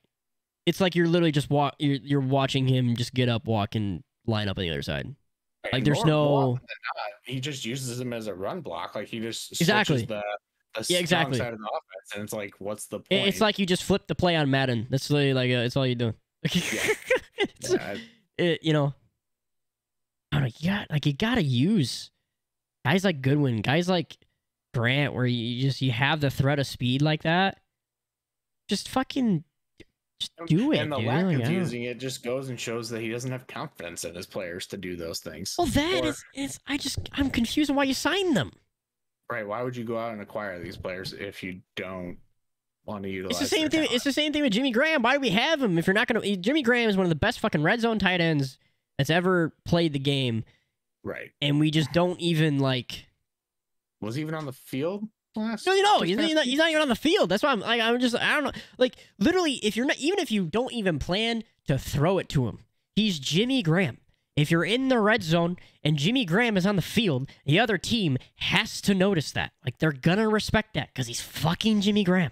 it's like you're literally just walk you're you're watching him just get up, walk, and line up on the other side. Like and there's no, not, he just uses him as a run block. Like he just exactly the, the yeah exactly side of the offense, and it's like, what's the point? It's like you just flip the play on Madden. That's really like a, it's all you're doing. Yeah. it's, yeah. it, you know, I don't know, like you gotta use guys like Goodwin, guys like Grant, where you just you have the threat of speed like that. Just fucking. Just do it, and the dude. lack of yeah. using it just goes and shows that he doesn't have confidence in his players to do those things. Well, that or, is, is, I just, I'm confused on why you signed them. Right? Why would you go out and acquire these players if you don't want to utilize? It's the same thing. Talent? It's the same thing with Jimmy Graham. Why do we have him if you're not going to? Jimmy Graham is one of the best fucking red zone tight ends that's ever played the game. Right. And we just don't even like. Was he even on the field? Last no, you know, he's not, he's not even on the field. That's why I'm like, I'm just, I don't know. Like, literally, if you're not, even if you don't even plan to throw it to him, he's Jimmy Graham. If you're in the red zone and Jimmy Graham is on the field, the other team has to notice that. Like, they're going to respect that because he's fucking Jimmy Graham.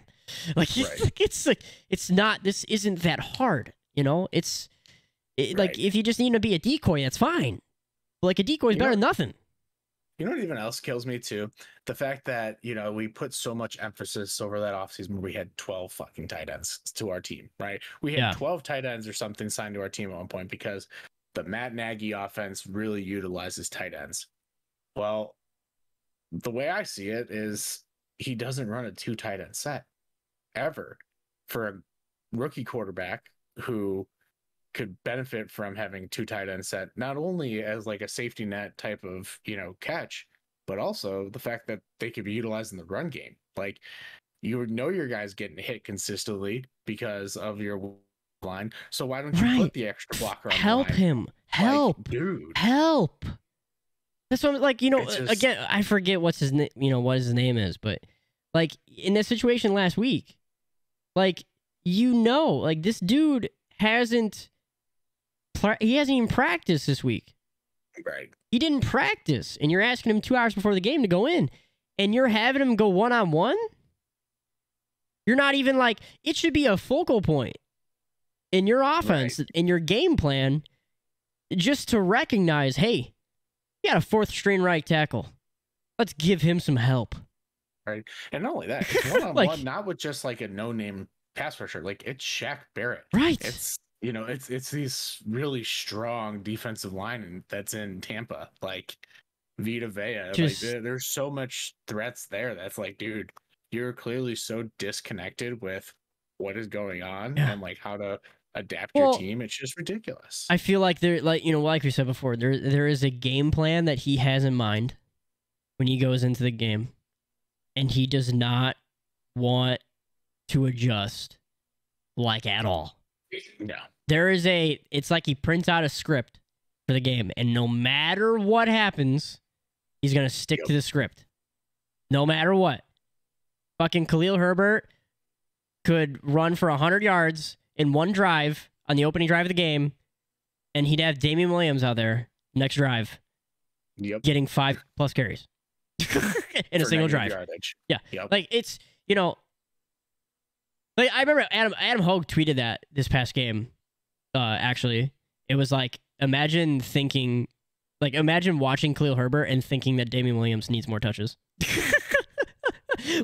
Like, right. it's, like, it's like, it's not, this isn't that hard, you know? It's it, right. like, if you just need to be a decoy, that's fine. But, like, a decoy is yeah. better than nothing. You know what even else kills me too? The fact that, you know, we put so much emphasis over that offseason where we had twelve fucking tight ends to our team, right? We had yeah. twelve tight ends or something signed to our team at one point because the Matt Nagy offense really utilizes tight ends. Well, the way I see it is he doesn't run a two tight end set ever for a rookie quarterback who could benefit from having two tight end set, not only as like a safety net type of, you know, catch, but also the fact that they could be utilized in the run game. Like, you would know your guys getting hit consistently because of your line. So why don't you right. put the extra blocker on help the line? him help like, dude help that's what I'm, like you know just, again I forget what's his name you know what his name is but like in this situation last week, like, you know, like this dude hasn't He hasn't even practiced this week. Right. He didn't practice, and you're asking him two hours before the game to go in, and you're having him go one-on-one? You're not even like, it should be a focal point in your offense, right. in your game plan, just to recognize, hey, you got a fourth-string right tackle. Let's give him some help. Right. And not only that, one-on-one, like, not with just like a no-name pass rusher. Like, it's Shaq Barrett. Right. It's you know, it's it's these really strong defensive line that's in Tampa, like Vita Vea. Just, like, there, there's so much threats there. That's like, dude, you're clearly so disconnected with what is going on yeah. and like how to adapt well, your team. It's just ridiculous. I feel like there, like you know, like we said before, there there is a game plan that he has in mind when he goes into the game, and he does not want to adjust, like at all. No. There is a, it's like he prints out a script for the game, and no matter what happens, he's going to stick yep. to the script. No matter what. Fucking Khalil Herbert could run for one hundred yards in one drive on the opening drive of the game, and he'd have Damian Williams out there next drive yep. getting five plus carries in a single drive. Yardage. Yeah. Yep. Like, it's, you know, like, I remember Adam Adam Hogue tweeted that this past game, uh, actually. It was like, imagine thinking, like, imagine watching Khalil Herbert and thinking that Damian Williams needs more touches.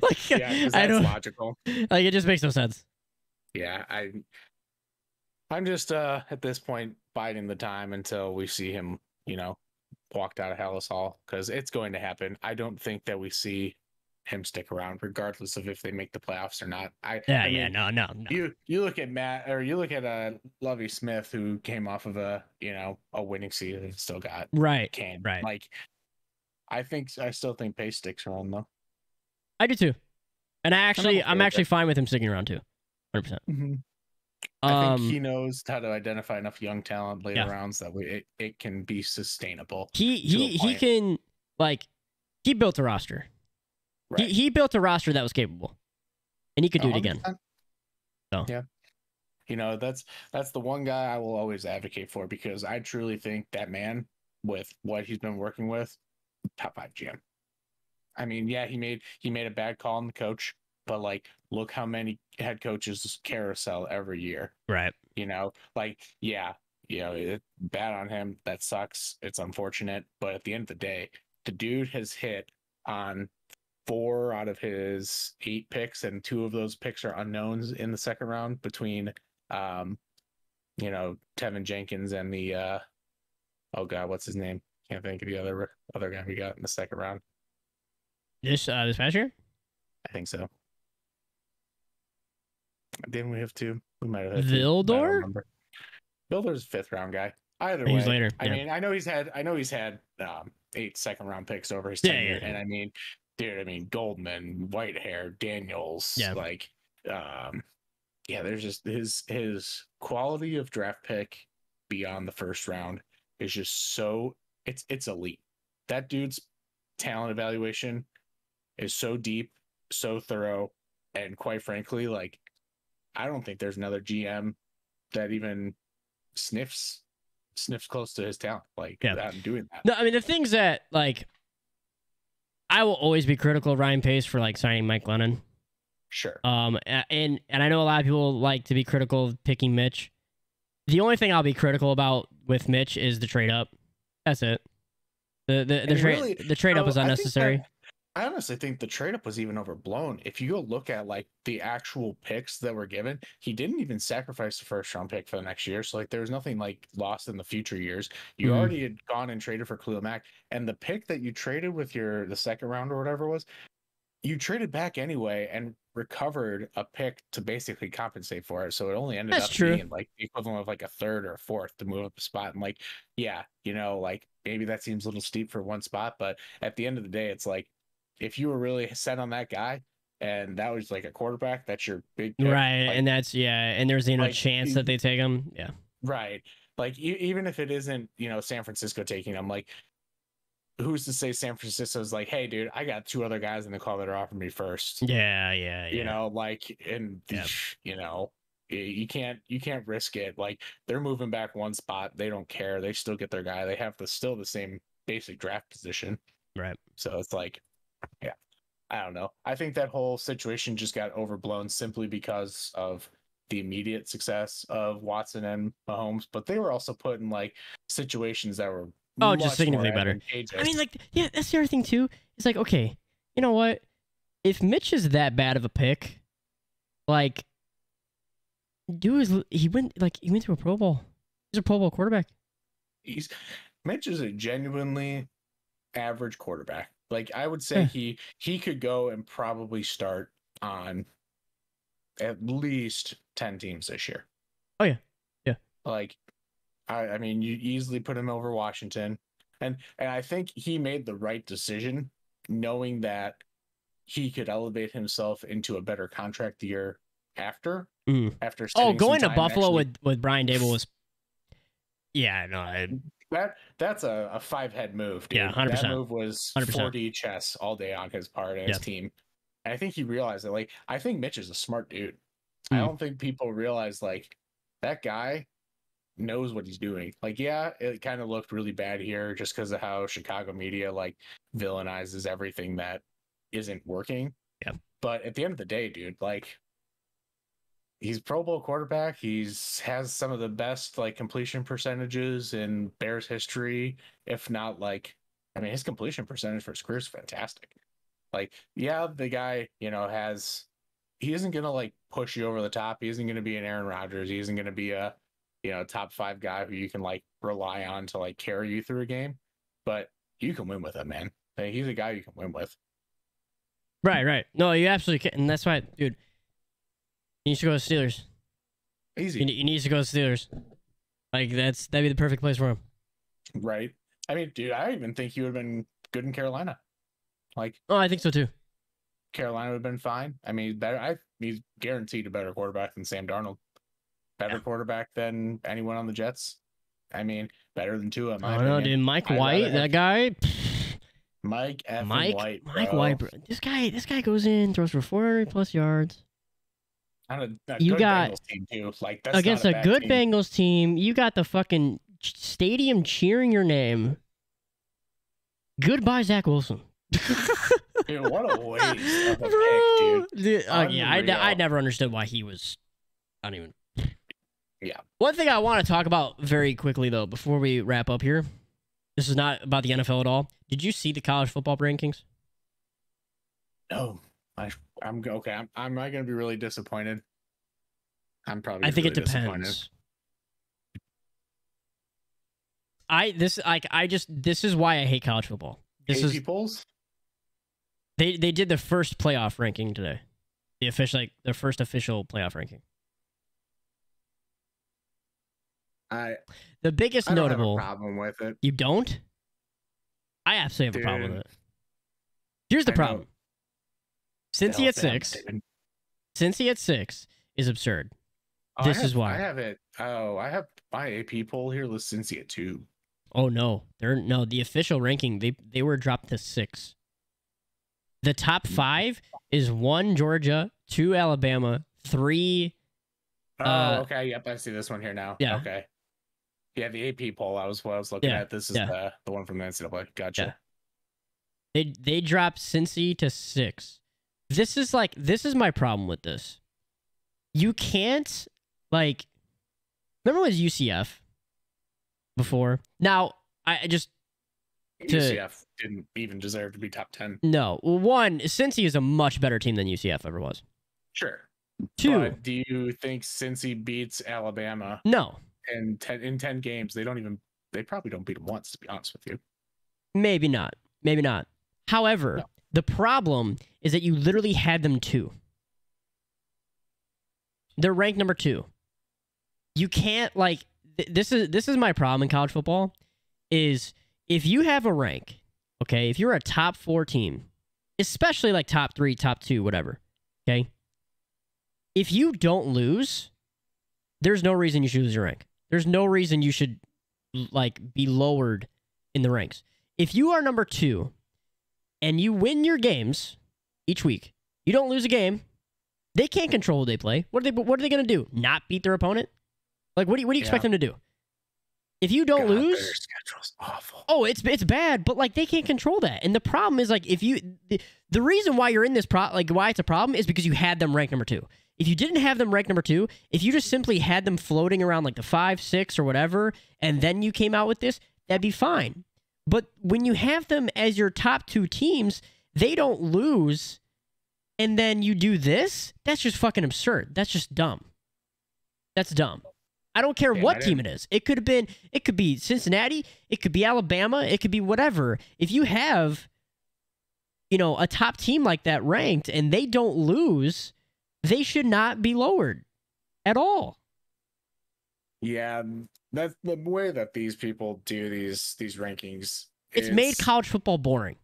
Like, yeah, because that's logical. Like, it just makes no sense. Yeah, I, I'm just, uh, at this point, biding the time until we see him, you know, walked out of Hallis Hall, because it's going to happen. I don't think that we see him stick around, regardless of if they make the playoffs or not. I, yeah, I mean, yeah, no, no, no. You you look at Matt, or you look at uh, Lovie Smith, who came off of a you know a winning season and still got right, can right. Like, I think I still think Pace sticks around though. I do too, and I actually I'm, I'm actually that. fine with him sticking around too, one hundred percent. Mm-hmm. I um, think he knows how to identify enough young talent later yeah. rounds that we, it it can be sustainable. He he he can like he built a roster. Right. He, he built a roster that was capable, and he could do oh, it again. So. Yeah, you know, that's that's the one guy I will always advocate for, because I truly think that man, with what he's been working with, top five G M. I mean, yeah, he made he made a bad call on the coach, but like, look how many head coaches carousel every year, right? You know, like, yeah, you know, it, bad on him. That sucks. It's unfortunate, but at the end of the day, the dude has hit on four out of his eight picks, and two of those picks are unknowns in the second round between, um, you know, Tevin Jenkins and the, uh, oh God, what's his name? Can't think of the other other guy we got in the second round. This uh, this past year? I think so. Didn't we have two? We might have had Vildor? Vildor's fifth round guy. Either way, later. I yeah. mean, I know he's had, I know he's had um, eight second round picks over his tenure, yeah, yeah, yeah. and I mean. Dude, I mean, Goldman, Whitehair, Daniels, yeah. like, um, yeah, there's just his his quality of draft pick beyond the first round is just so, it's it's elite. That dude's talent evaluation is so deep, so thorough, and quite frankly, like, I don't think there's another G M that even sniffs sniffs close to his talent. Like, yeah. I'm doing that. No, I mean, the things that, like, I will always be critical of Ryan Pace for like signing Mike Glennon. Sure. Um, and and I know a lot of people like to be critical of picking Mitch. The only thing I'll be critical about with Mitch is the trade up. That's it. The the the trade really, the trade up was unnecessary. I, that, I honestly think the trade up was even overblown. If you go look at like the actual picks that were given, he didn't even sacrifice the first round pick for the next year. So like there was nothing like lost in the future years. You mm-hmm. already had gone and traded for Khalil Mack, and the pick that you traded with your the second round or whatever it was, you traded back anyway and recovered a pick to basically compensate for it. So it only ended That's up true. being like the equivalent of like a third or a fourth to move up a spot. And like, yeah, you know, like maybe that seems a little steep for one spot, but at the end of the day, it's like if you were really set on that guy, and that was like a quarterback, that's your big pick. Right, like, and that's, yeah, and there's, you know, like, a chance that they take him. Yeah. Right. Like, e- even if it isn't, you know, San Francisco taking him, like, who's to say San Francisco's like, hey, dude, I got two other guys in the call that are offering me first. Yeah, yeah, yeah. You know, like, and, yeah. you know, you can't, you can't risk it. Like, they're moving back one spot. They don't care. They still get their guy. They have the still the same basic draft position. Right. So it's like, yeah, I don't know. I think that whole situation just got overblown simply because of the immediate success of Watson and Mahomes, but they were also put in like situations that were oh, just significantly better. I mean, like, yeah, that's the other thing too. It's like, okay, you know what? If Mitch is that bad of a pick, like, dude was, he went like he went to a Pro Bowl. He's a Pro Bowl quarterback. He's Mitch is a genuinely average quarterback. Like I would say yeah. he he could go and probably start on at least ten teams this year. Oh yeah. Yeah. Like I, I mean you easily put him over Washington. And and I think he made the right decision, knowing that he could elevate himself into a better contract the year after. Mm. After oh, going to Buffalo actually, with, with Brian Dable was, yeah, no, I, that that's a, a five head move. Dude. Yeah, one hundred percent. That move was one hundred percent. forty chess all day on his part and his yep. team. And I think he realized that. Like, I think Mitch is a smart dude. Mm. I don't think people realize like that guy knows what he's doing. Like, yeah, it kind of looked really bad here just because of how Chicago media like villainizes everything that isn't working. Yeah. But at the end of the day, dude, like he's Pro Bowl quarterback. He's has some of the best like completion percentages in Bears history. If not like, I mean, his completion percentage for his career is fantastic. Like, yeah, the guy, you know, has, he isn't going to like push you over the top. He isn't going to be an Aaron Rodgers. He isn't going to be a, you know, top five guy who you can like rely on to like carry you through a game, but you can win with him, man. Like, he's a guy you can win with. Right, right. No, you absolutely can. And that's why, dude, you need to go to Steelers. Easy. You, you need to go to Steelers. Like, that's, that'd be the perfect place for him. Right. I mean, dude, I even think he would have been good in Carolina. Like, oh, I think so too. Carolina would have been fine. I mean, better, I, he's guaranteed a better quarterback than Sam Darnold. Better yeah. quarterback than anyone on the Jets. I mean, better than Tua. I don't know, dude. Mike I'd White, that guy. Mike F. Mike, White, bro. Mike White, bro. This guy, this guy goes in, throws for four hundred plus yards. On a, a you good got Bengals team too. Like, that's against not a, a good team. Bengals team. You got the fucking stadium cheering your name. Goodbye, Zach Wilson. Dude, what a waste of a bro. pick, dude. dude uh, yeah, I, I never understood why he was. I don't even. Yeah. One thing I want to talk about very quickly though, before we wrap up here. This is not about the N F L at all. Did you see the college football rankings? No, I, I'm okay. I'm, I'm not going to be really disappointed. I'm probably. I think really it depends. I this like I just this is why I hate college football. This is polls? They they did the first playoff ranking today. The official like their first official playoff ranking. I, the biggest I don't notable have a problem with it. You don't? I absolutely have dude, a problem with it. Here's the I problem. Cincy at six. Cincy at six is absurd. Oh, this have, is why I have it. Oh, I have my A P poll here lists Cincy at two. Oh no, they're no the official ranking. They they were dropped to six. The top five is one Georgia, two Alabama, three. Oh, uh, okay. Yep, I see this one here now. Yeah. Okay. Yeah, the A P poll. I was what I was looking yeah, at. This is yeah. the the one from the N C double A. Gotcha. Yeah. They they dropped Cincy to six. This is like this is my problem with this. You can't like. Remember it was U C F before. Now I just to, U C F didn't even deserve to be top ten. No, one Cincy is a much better team than U C F ever was. Sure. Two. But do you think Cincy beats Alabama? No. In ten, in ten games, they don't even. They probably don't beat them once. To be honest with you, maybe not. Maybe not. However, no. the problem is that you literally had them two. They're ranked number two. You can't like th this is this is my problem in college football. Is if you have a rank, okay, if you're a top four team, especially like top three, top two, whatever, okay. If you don't lose, there's no reason you should lose your rank. There's no reason you should, like, be lowered in the ranks. If you are number two and you win your games each week, you don't lose a game, they can't control who they play. What are they, what are they going to do? Not beat their opponent? Like, what do you, what do you yeah. expect them to do? If you don't God, lose... Their schedule's awful. Oh, it's it's bad, but, like, they can't control that. And the problem is, like, if you... The, the reason why you're in this... Pro, like, why it's a problem is because you had them ranked number two. If you didn't have them ranked number two, if you just simply had them floating around like the five, six, or whatever, and then you came out with this, that'd be fine. But when you have them as your top two teams, they don't lose, and then you do this? That's just fucking absurd. That's just dumb. That's dumb. I don't care yeah, what team it is. It could have been, it could be Cincinnati, it could be Alabama, it could be whatever. If you have, you know, a top team like that ranked and they don't lose, they should not be lowered at all. Yeah, that's the way that these people do these these rankings. It's is... made college football boring.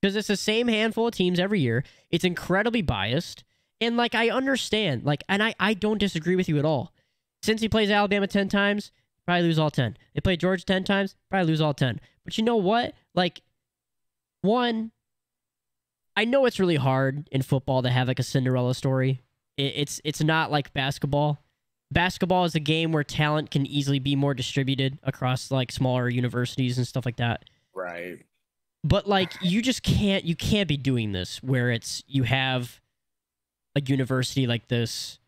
Because it's the same handful of teams every year. It's incredibly biased. And like, I understand, like, and I, I don't disagree with you at all. Since he plays Alabama ten times, probably lose all ten. They play Georgia ten times, probably lose all ten. But you know what? Like, one, I know it's really hard in football to have like a Cinderella story. It, it's it's not like basketball. Basketball is a game where talent can easily be more distributed across like smaller universities and stuff like that. Right. But like, you just can't you can't be doing this where it's you have a university like this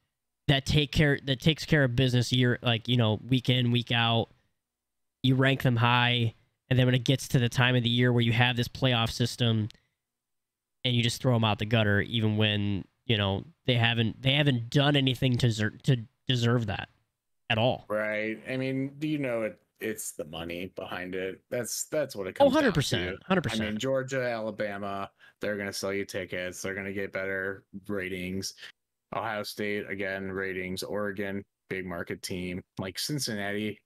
that take care that takes care of business year, like, you know, week in, week out. You rank them high, and then when it gets to the time of the year where you have this playoff system, and you just throw them out the gutter, even when, you know, they haven't they haven't done anything to to deserve that at all. Right. I mean, do you know it? It's the money behind it. That's that's what it comes down to. Oh, one hundred percent. one hundred percent. I mean, Georgia, Alabama, they're going to sell you tickets. They're going to get better ratings. Ohio State, again, ratings. Oregon, big market team. Like Cincinnati,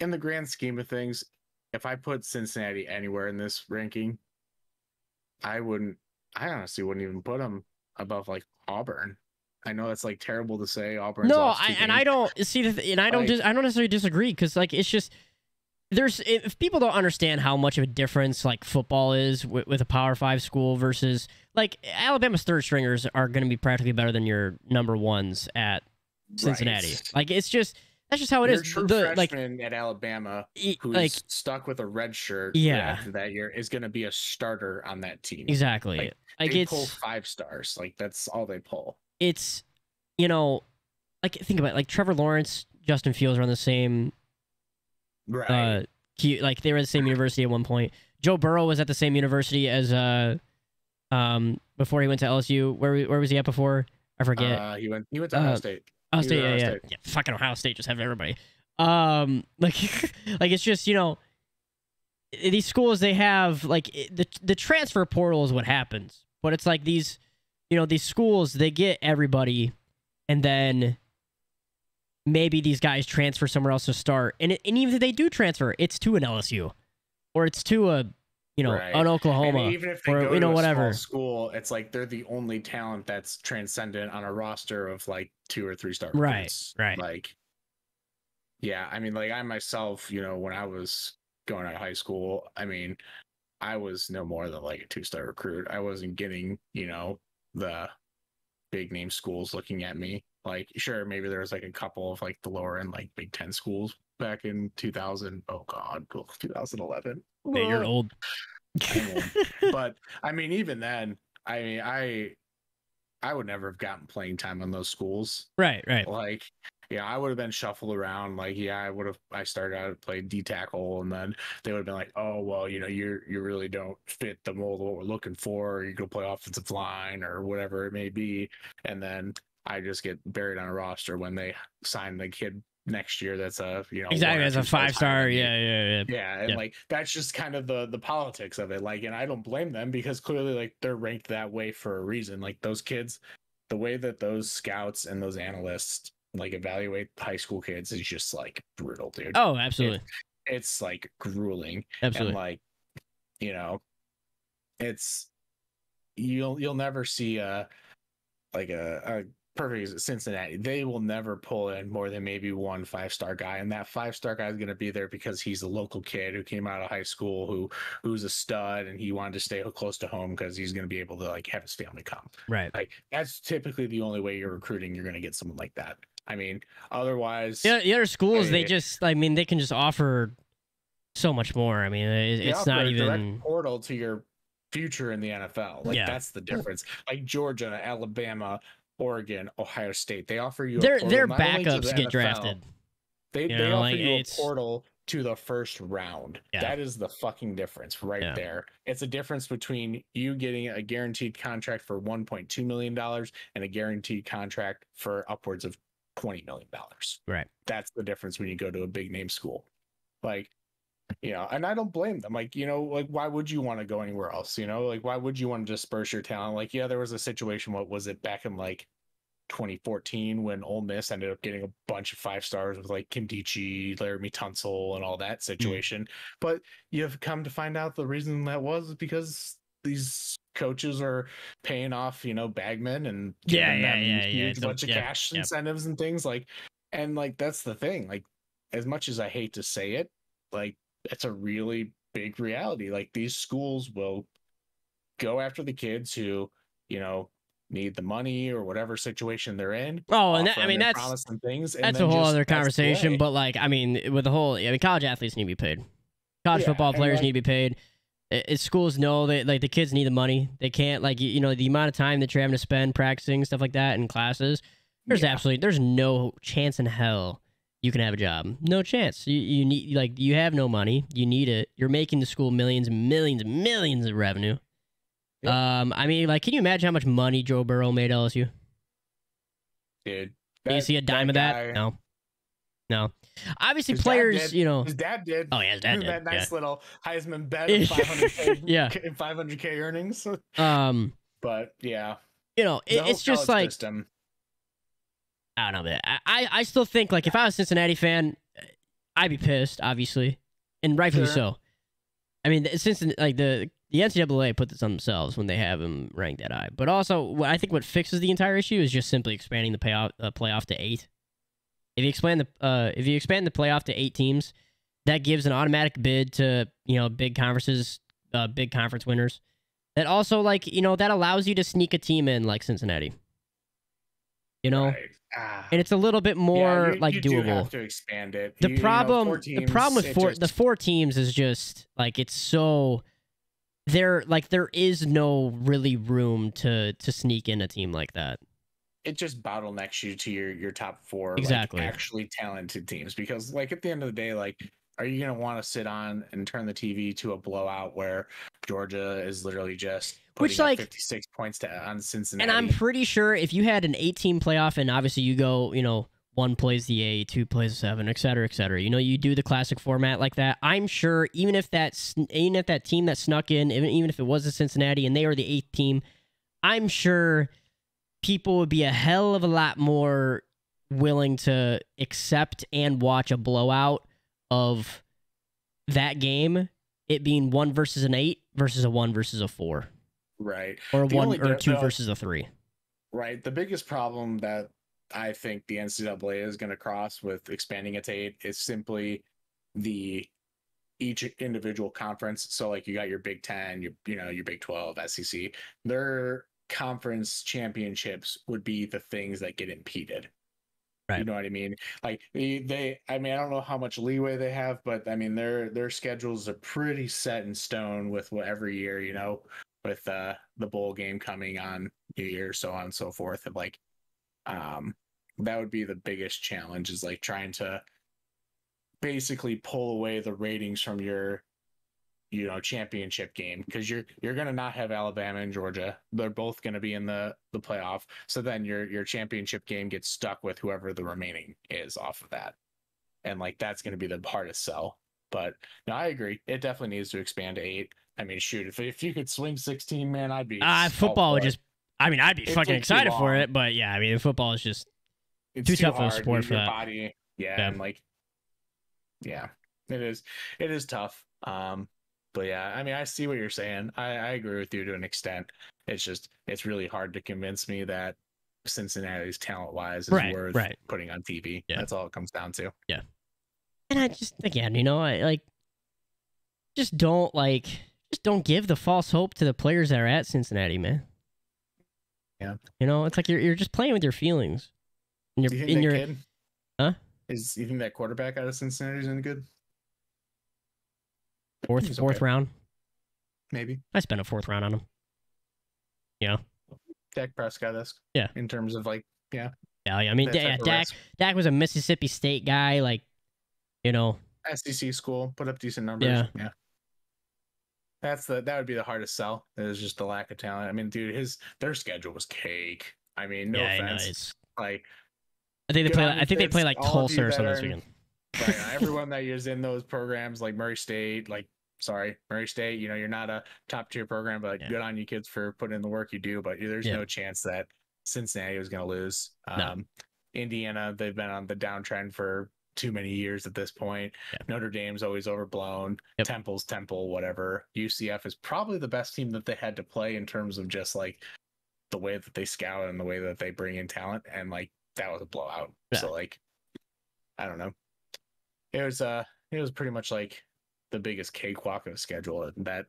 in the grand scheme of things, if I put Cincinnati anywhere in this ranking, I wouldn't, I honestly wouldn't even put them above like Auburn. I know it's like terrible to say Auburn's no, I, and I don't see the th and I don't just like, I don't necessarily disagree, because like, it's just there's if people don't understand how much of a difference like football is with, with a Power Five school versus like Alabama's third stringers are going to be practically better than your number ones at Cincinnati. Right. Like, it's just that's just how it your is. True the freshman like, at Alabama who's like, stuck with a red shirt yeah. after that year is going to be a starter on that team. Exactly. Like, like they it's, pull five stars. Like that's all they pull. It's, you know, like, think about it, like Trevor Lawrence, Justin Fields are on the same, right? Uh, key, like they were at the same university at one point. Joe Burrow was at the same university as, uh, um, before he went to L S U. Where where was he at before? I forget. Uh, he went he went to uh, Ohio State. Ohio State, yeah, Ohio State. yeah, yeah. Fucking Ohio State just having everybody. Um, like, like it's just, you know, these schools, they have like the the transfer portal is what happens, but it's like these. You know, these schools, they get everybody, and then maybe these guys transfer somewhere else to start. And, it, and even if they do transfer, it's to an L S U, or it's to a, you know, right. an Oklahoma, and even if they or go you know to a whatever school. It's like they're the only talent that's transcendent on a roster of like two or three star. Right, recruits. right. Like, yeah, I mean, like I myself, you know, when I was going out of high school, I mean, I was no more than like a two star recruit. I wasn't getting, you know. The big name schools looking at me. Like, sure, maybe there was like a couple of like the lower end like Big Ten schools back in two thousand. Oh God, two thousand eleven. Hey, you're old. I mean, but I mean, even then, I mean, I I would never have gotten playing time on those schools. Right, right. Like, yeah, I would have been shuffled around. Like, yeah, I would have. I started out playing D tackle, and then they would have been like, "Oh, well, you know, you you really don't fit the mold of what we're looking for. Or you're gonna play offensive line or whatever it may be." And then I just get buried on a roster when they sign the kid next year. That's a you know exactly as a five star. Yeah, yeah, yeah. Yeah, and yeah. like that's just kind of the the politics of it. Like, and I don't blame them because clearly, like, they're ranked that way for a reason. Like those kids, the way that those scouts and those analysts. Like evaluate high school kids is just like brutal, dude. Oh, absolutely. It, it's like grueling. Absolutely. And like, you know, it's you'll you'll never see a like a, a perfect Cincinnati. They will never pull in more than maybe one five star guy, and that five star guy is going to be there because he's a local kid who came out of high school who who's a stud, and he wanted to stay close to home because he's going to be able to like have his family come. Right. Like that's typically the only way you're recruiting. You're going to get someone like that. I mean, otherwise... Yeah, the other schools, I mean, they just... I mean, they can just offer so much more. I mean, it, it's not even... They offer a direct portal to your future in the N F L. Like, yeah. that's the difference. Like, Georgia, Alabama, Oregon, Ohio State, they offer you their, a portal. Their backups get N F L, drafted. They, you know, they offer like, you a it's... portal to the first round. Yeah. That is the fucking difference right yeah. there. It's a difference between you getting a guaranteed contract for one point two million dollars and a guaranteed contract for upwards of twenty million dollars. Right. That's the difference when you go to a big name school. Like, you know, and I don't blame them. Like, you know, like, why would you want to go anywhere else? You know, like, why would you want to disperse your talent? Like, yeah, there was a situation, what was it, back in like twenty fourteen when Ole Miss ended up getting a bunch of five stars with like Kim Dichie, Laramie Tunsil, and all that situation. Mm-hmm. But you've come to find out the reason that was because these coaches are paying off, you know, bagmen and giving yeah, yeah, them yeah, huge yeah. bunch of yeah, cash yeah. incentives and things like, and like, that's the thing. Like, as much as I hate to say it, like, it's a really big reality. Like, these schools will go after the kids who, you know, need the money or whatever situation they're in. Oh, and that, I mean, that's things, and that's a whole other conversation. But like, I mean, with the whole, I mean, college athletes need to be paid. College yeah, football players like, need to be paid. It, schools know that like the kids need the money. They can't like, you, you know, the amount of time that you're having to spend practicing stuff like that in classes. There's yeah. absolutely, there's no chance in hell you can have a job. No chance. You, you need, like, you have no money. You need it. You're making the school millions and millions and millions of revenue. Yep. Um, I mean, like, can you imagine how much money Joe Burrow made L S U? Dude, that, you see a dime that of that? Guy, no, no. Obviously, players, you know, his dad did. Oh yeah, his dad did. That nice yeah. little Heisman bet of five hundred K, yeah, five hundred K earnings. Um, but yeah, you know, it, it's just like system. I don't know, man. I I still think like if I was a Cincinnati fan, I'd be pissed, obviously, and rightfully sure. so. I mean, since like the. The N C double A put this on themselves when they have him ranked that high. But also, what I think what fixes the entire issue is just simply expanding the payoff, uh, playoff to eight. If you expand the uh, if you expand the playoff to eight teams, that gives an automatic bid to, you know, big conferences, uh, big conference winners. That also, like, you know, that allows you to sneak a team in like Cincinnati. You know, right. uh, and it's a little bit more yeah, you, like you doable. Do have to expand it. The you, problem, you know, teams, the problem with four, just... the four teams is just like it's so. There, like, there is no really room to to sneak in a team like that. It just bottlenecks you to your your top four exactly like, actually talented teams because, like, at the end of the day, like, are you gonna want to sit on and turn the T V to a blowout where Georgia is literally just putting which up like fifty six points to on Cincinnati? And I'm pretty sure if you had an eight team playoff and obviously you go, you know, one plays the eight, two plays the seven, et cetera, et cetera. You know, you do the classic format like that. I'm sure even if that, even if that team that snuck in, even, even if it was a Cincinnati and they were the eighth team, I'm sure people would be a hell of a lot more willing to accept and watch a blowout of that game, it being one versus an eight versus a one versus a four. Right. Or the one or two though, versus a three. Right. The biggest problem that I think the N C double A is going to cross with expanding it to eight is simply the each individual conference. So like you got your Big Ten, your, you know, your Big twelve, S E C, their conference championships would be the things that get impeded. Right. You know what I mean? Like they, they, I mean, I don't know how much leeway they have, but I mean, their, their schedules are pretty set in stone with what every year, you know, with uh, the bowl game coming on New Year, so on and so forth. And like, Um, that would be the biggest challenge is like trying to basically pull away the ratings from your, you know, championship game because you're you're gonna not have Alabama and Georgia. They're both gonna be in the the playoff. So then your your championship game gets stuck with whoever the remaining is off of that, and like that's gonna be the hardest sell. But no, I agree. It definitely needs to expand to eight. I mean, shoot, if if you could swing sixteen, man, I'd be. Ah, uh, football would just. I mean, I'd be it fucking excited for it, but yeah, I mean, football is just it's too, too tough hard. Of a sport for that. Body. Yeah, yeah, and like, yeah, it is. It is tough. Um, but yeah, I mean, I see what you're saying. I, I agree with you to an extent. It's just, it's really hard to convince me that Cincinnati's talent-wise is right, worth right. putting on T V. Yeah. That's all it comes down to. Yeah. And I just, again, you know, I like, just don't like, just don't give the false hope to the players that are at Cincinnati, man. Yeah, you know, it's like you're you're just playing with your feelings. And you're, do you think in that your, kid? Huh? Is you think that quarterback out of Cincinnati is any good? Fourth He's fourth okay. round, maybe. I spent a fourth round on him. Yeah, Dak Prescott-esque. Yeah, in terms of like, yeah, yeah. I mean, yeah, Dak Dak was a Mississippi State guy, like, you know, S E C school, put up decent numbers. Yeah, yeah. That's the that would be the hardest sell. Is just the lack of talent. I mean, dude, his their schedule was cake. I mean, no yeah, offense, like I think they play. I think they play like Tulsa or something this weekend. Right, everyone that is in those programs, like Murray State, like sorry, Murray State. You know, you're not a top tier program, but like, yeah. good on you kids for putting in the work you do. But there's yeah. no chance that Cincinnati was going to lose. Um, no. Indiana, they've been on the downtrend for too many years at this point. Yeah. Notre Dame's always overblown. Yep. Temple's Temple, whatever. U C F is probably the best team that they had to play in terms of just like the way that they scout and the way that they bring in talent. And like that was a blowout. Yeah. So like, I don't know. It was uh, it was pretty much like the biggest cakewalk of a schedule that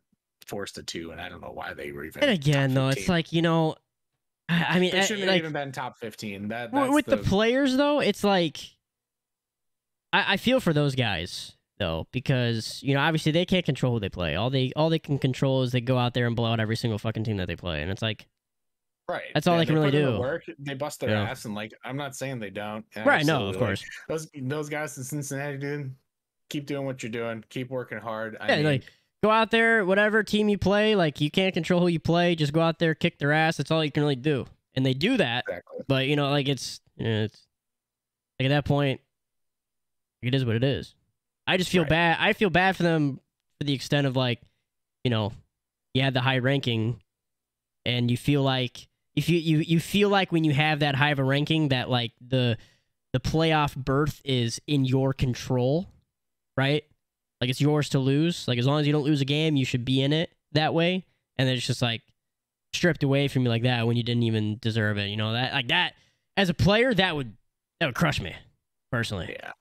forced a two, and I don't know why they were even. And again, though, it's like you know. I mean, they shouldn't like, have even been top fifteen. That that's with the... the players, though, it's like I, I feel for those guys though, because you know obviously they can't control who they play. All they all they can control is they go out there and blow out every single fucking team that they play, and it's like, right, that's all yeah, they can they really do. Work, they bust their yeah. ass, and like I'm not saying they don't. Absolutely. Right? No, of course. Like, those those guys in Cincinnati, dude, keep doing what you're doing. Keep working hard. I yeah, mean, like. Go out there, whatever team you play, like, you can't control who you play. Just go out there, kick their ass. That's all you can really do. And they do that. Exactly. But, you know, like, it's, you know, it's, like, at that point, it is what it is. I just feel right. bad. I feel bad for them to the extent of, like, you know, you had the high ranking, and you feel like, if you, you, you feel like when you have that high of a ranking, that, like, the, the playoff berth is in your control, right? Like, it's yours to lose. Like, as long as you don't lose a game, you should be in it that way. And then it's just, like, stripped away from you like that when you didn't even deserve it. You know, that like that, as a player, that would that would crush me, personally. Yeah.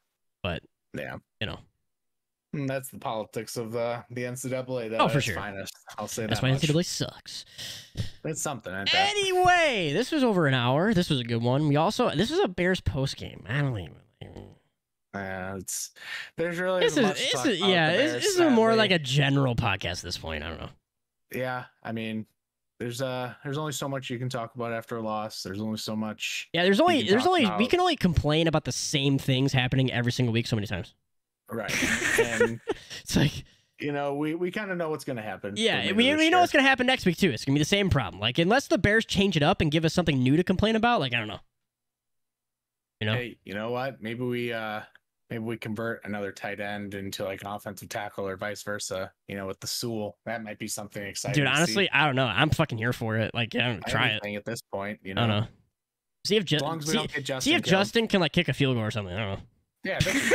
But, yeah, you know. And that's the politics of uh, the N C double A. That oh, for sure. Finest. I'll say that's that That's why much. N C double A sucks. That's something. Anyway, this was over an hour. This was a good one. We also, this was a Bears postgame. I don't even Yeah, it's there's really this is, much this is yeah this, this is more like a general podcast at this point. I don't know. Yeah, I mean, there's uh there's only so much you can talk about after a loss. There's only so much. Yeah, there's only there's only about. We can only complain about the same things happening every single week so many times. Right. And it's like you know we we kind of know what's gonna happen. Yeah, we we know what's gonna happen next week too. It's gonna be the same problem. Like unless the Bears change it up and give us something new to complain about, like I don't know. You know. Hey, you know what? Maybe we uh. Maybe we convert another tight end into like an offensive tackle or vice versa, you know, with the Sewell. That might be something exciting. Dude, honestly, to see. I don't know. I'm fucking here for it. Like, I'm trying it. At this point, you know. I don't know. See if, Just as as see, Justin, see if Justin can like kick a field goal or something. I don't know. Yeah, that's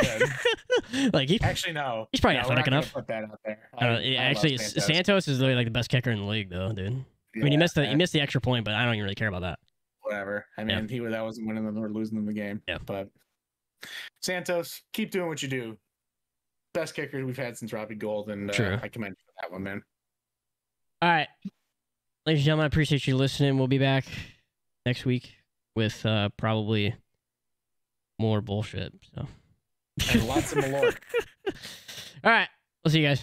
good. Like he, actually, no. He's probably no, athletic enough. Put that out there. I don't know. I actually, Santos. Santos is literally like the best kicker in the league, though, dude. Yeah, I mean, he missed the he missed the extra point, but I don't even really care about that. Whatever. I mean, yeah. he that wasn't winning them or losing them the game. Yeah, but. Santos, keep doing what you do. Best kicker we've had since Robbie Gould, and uh, I commend you for that one, man. All right. Ladies and gentlemen, I appreciate you listening. We'll be back next week with uh, probably more bullshit. So, and lots of malort. All right. We'll see you guys.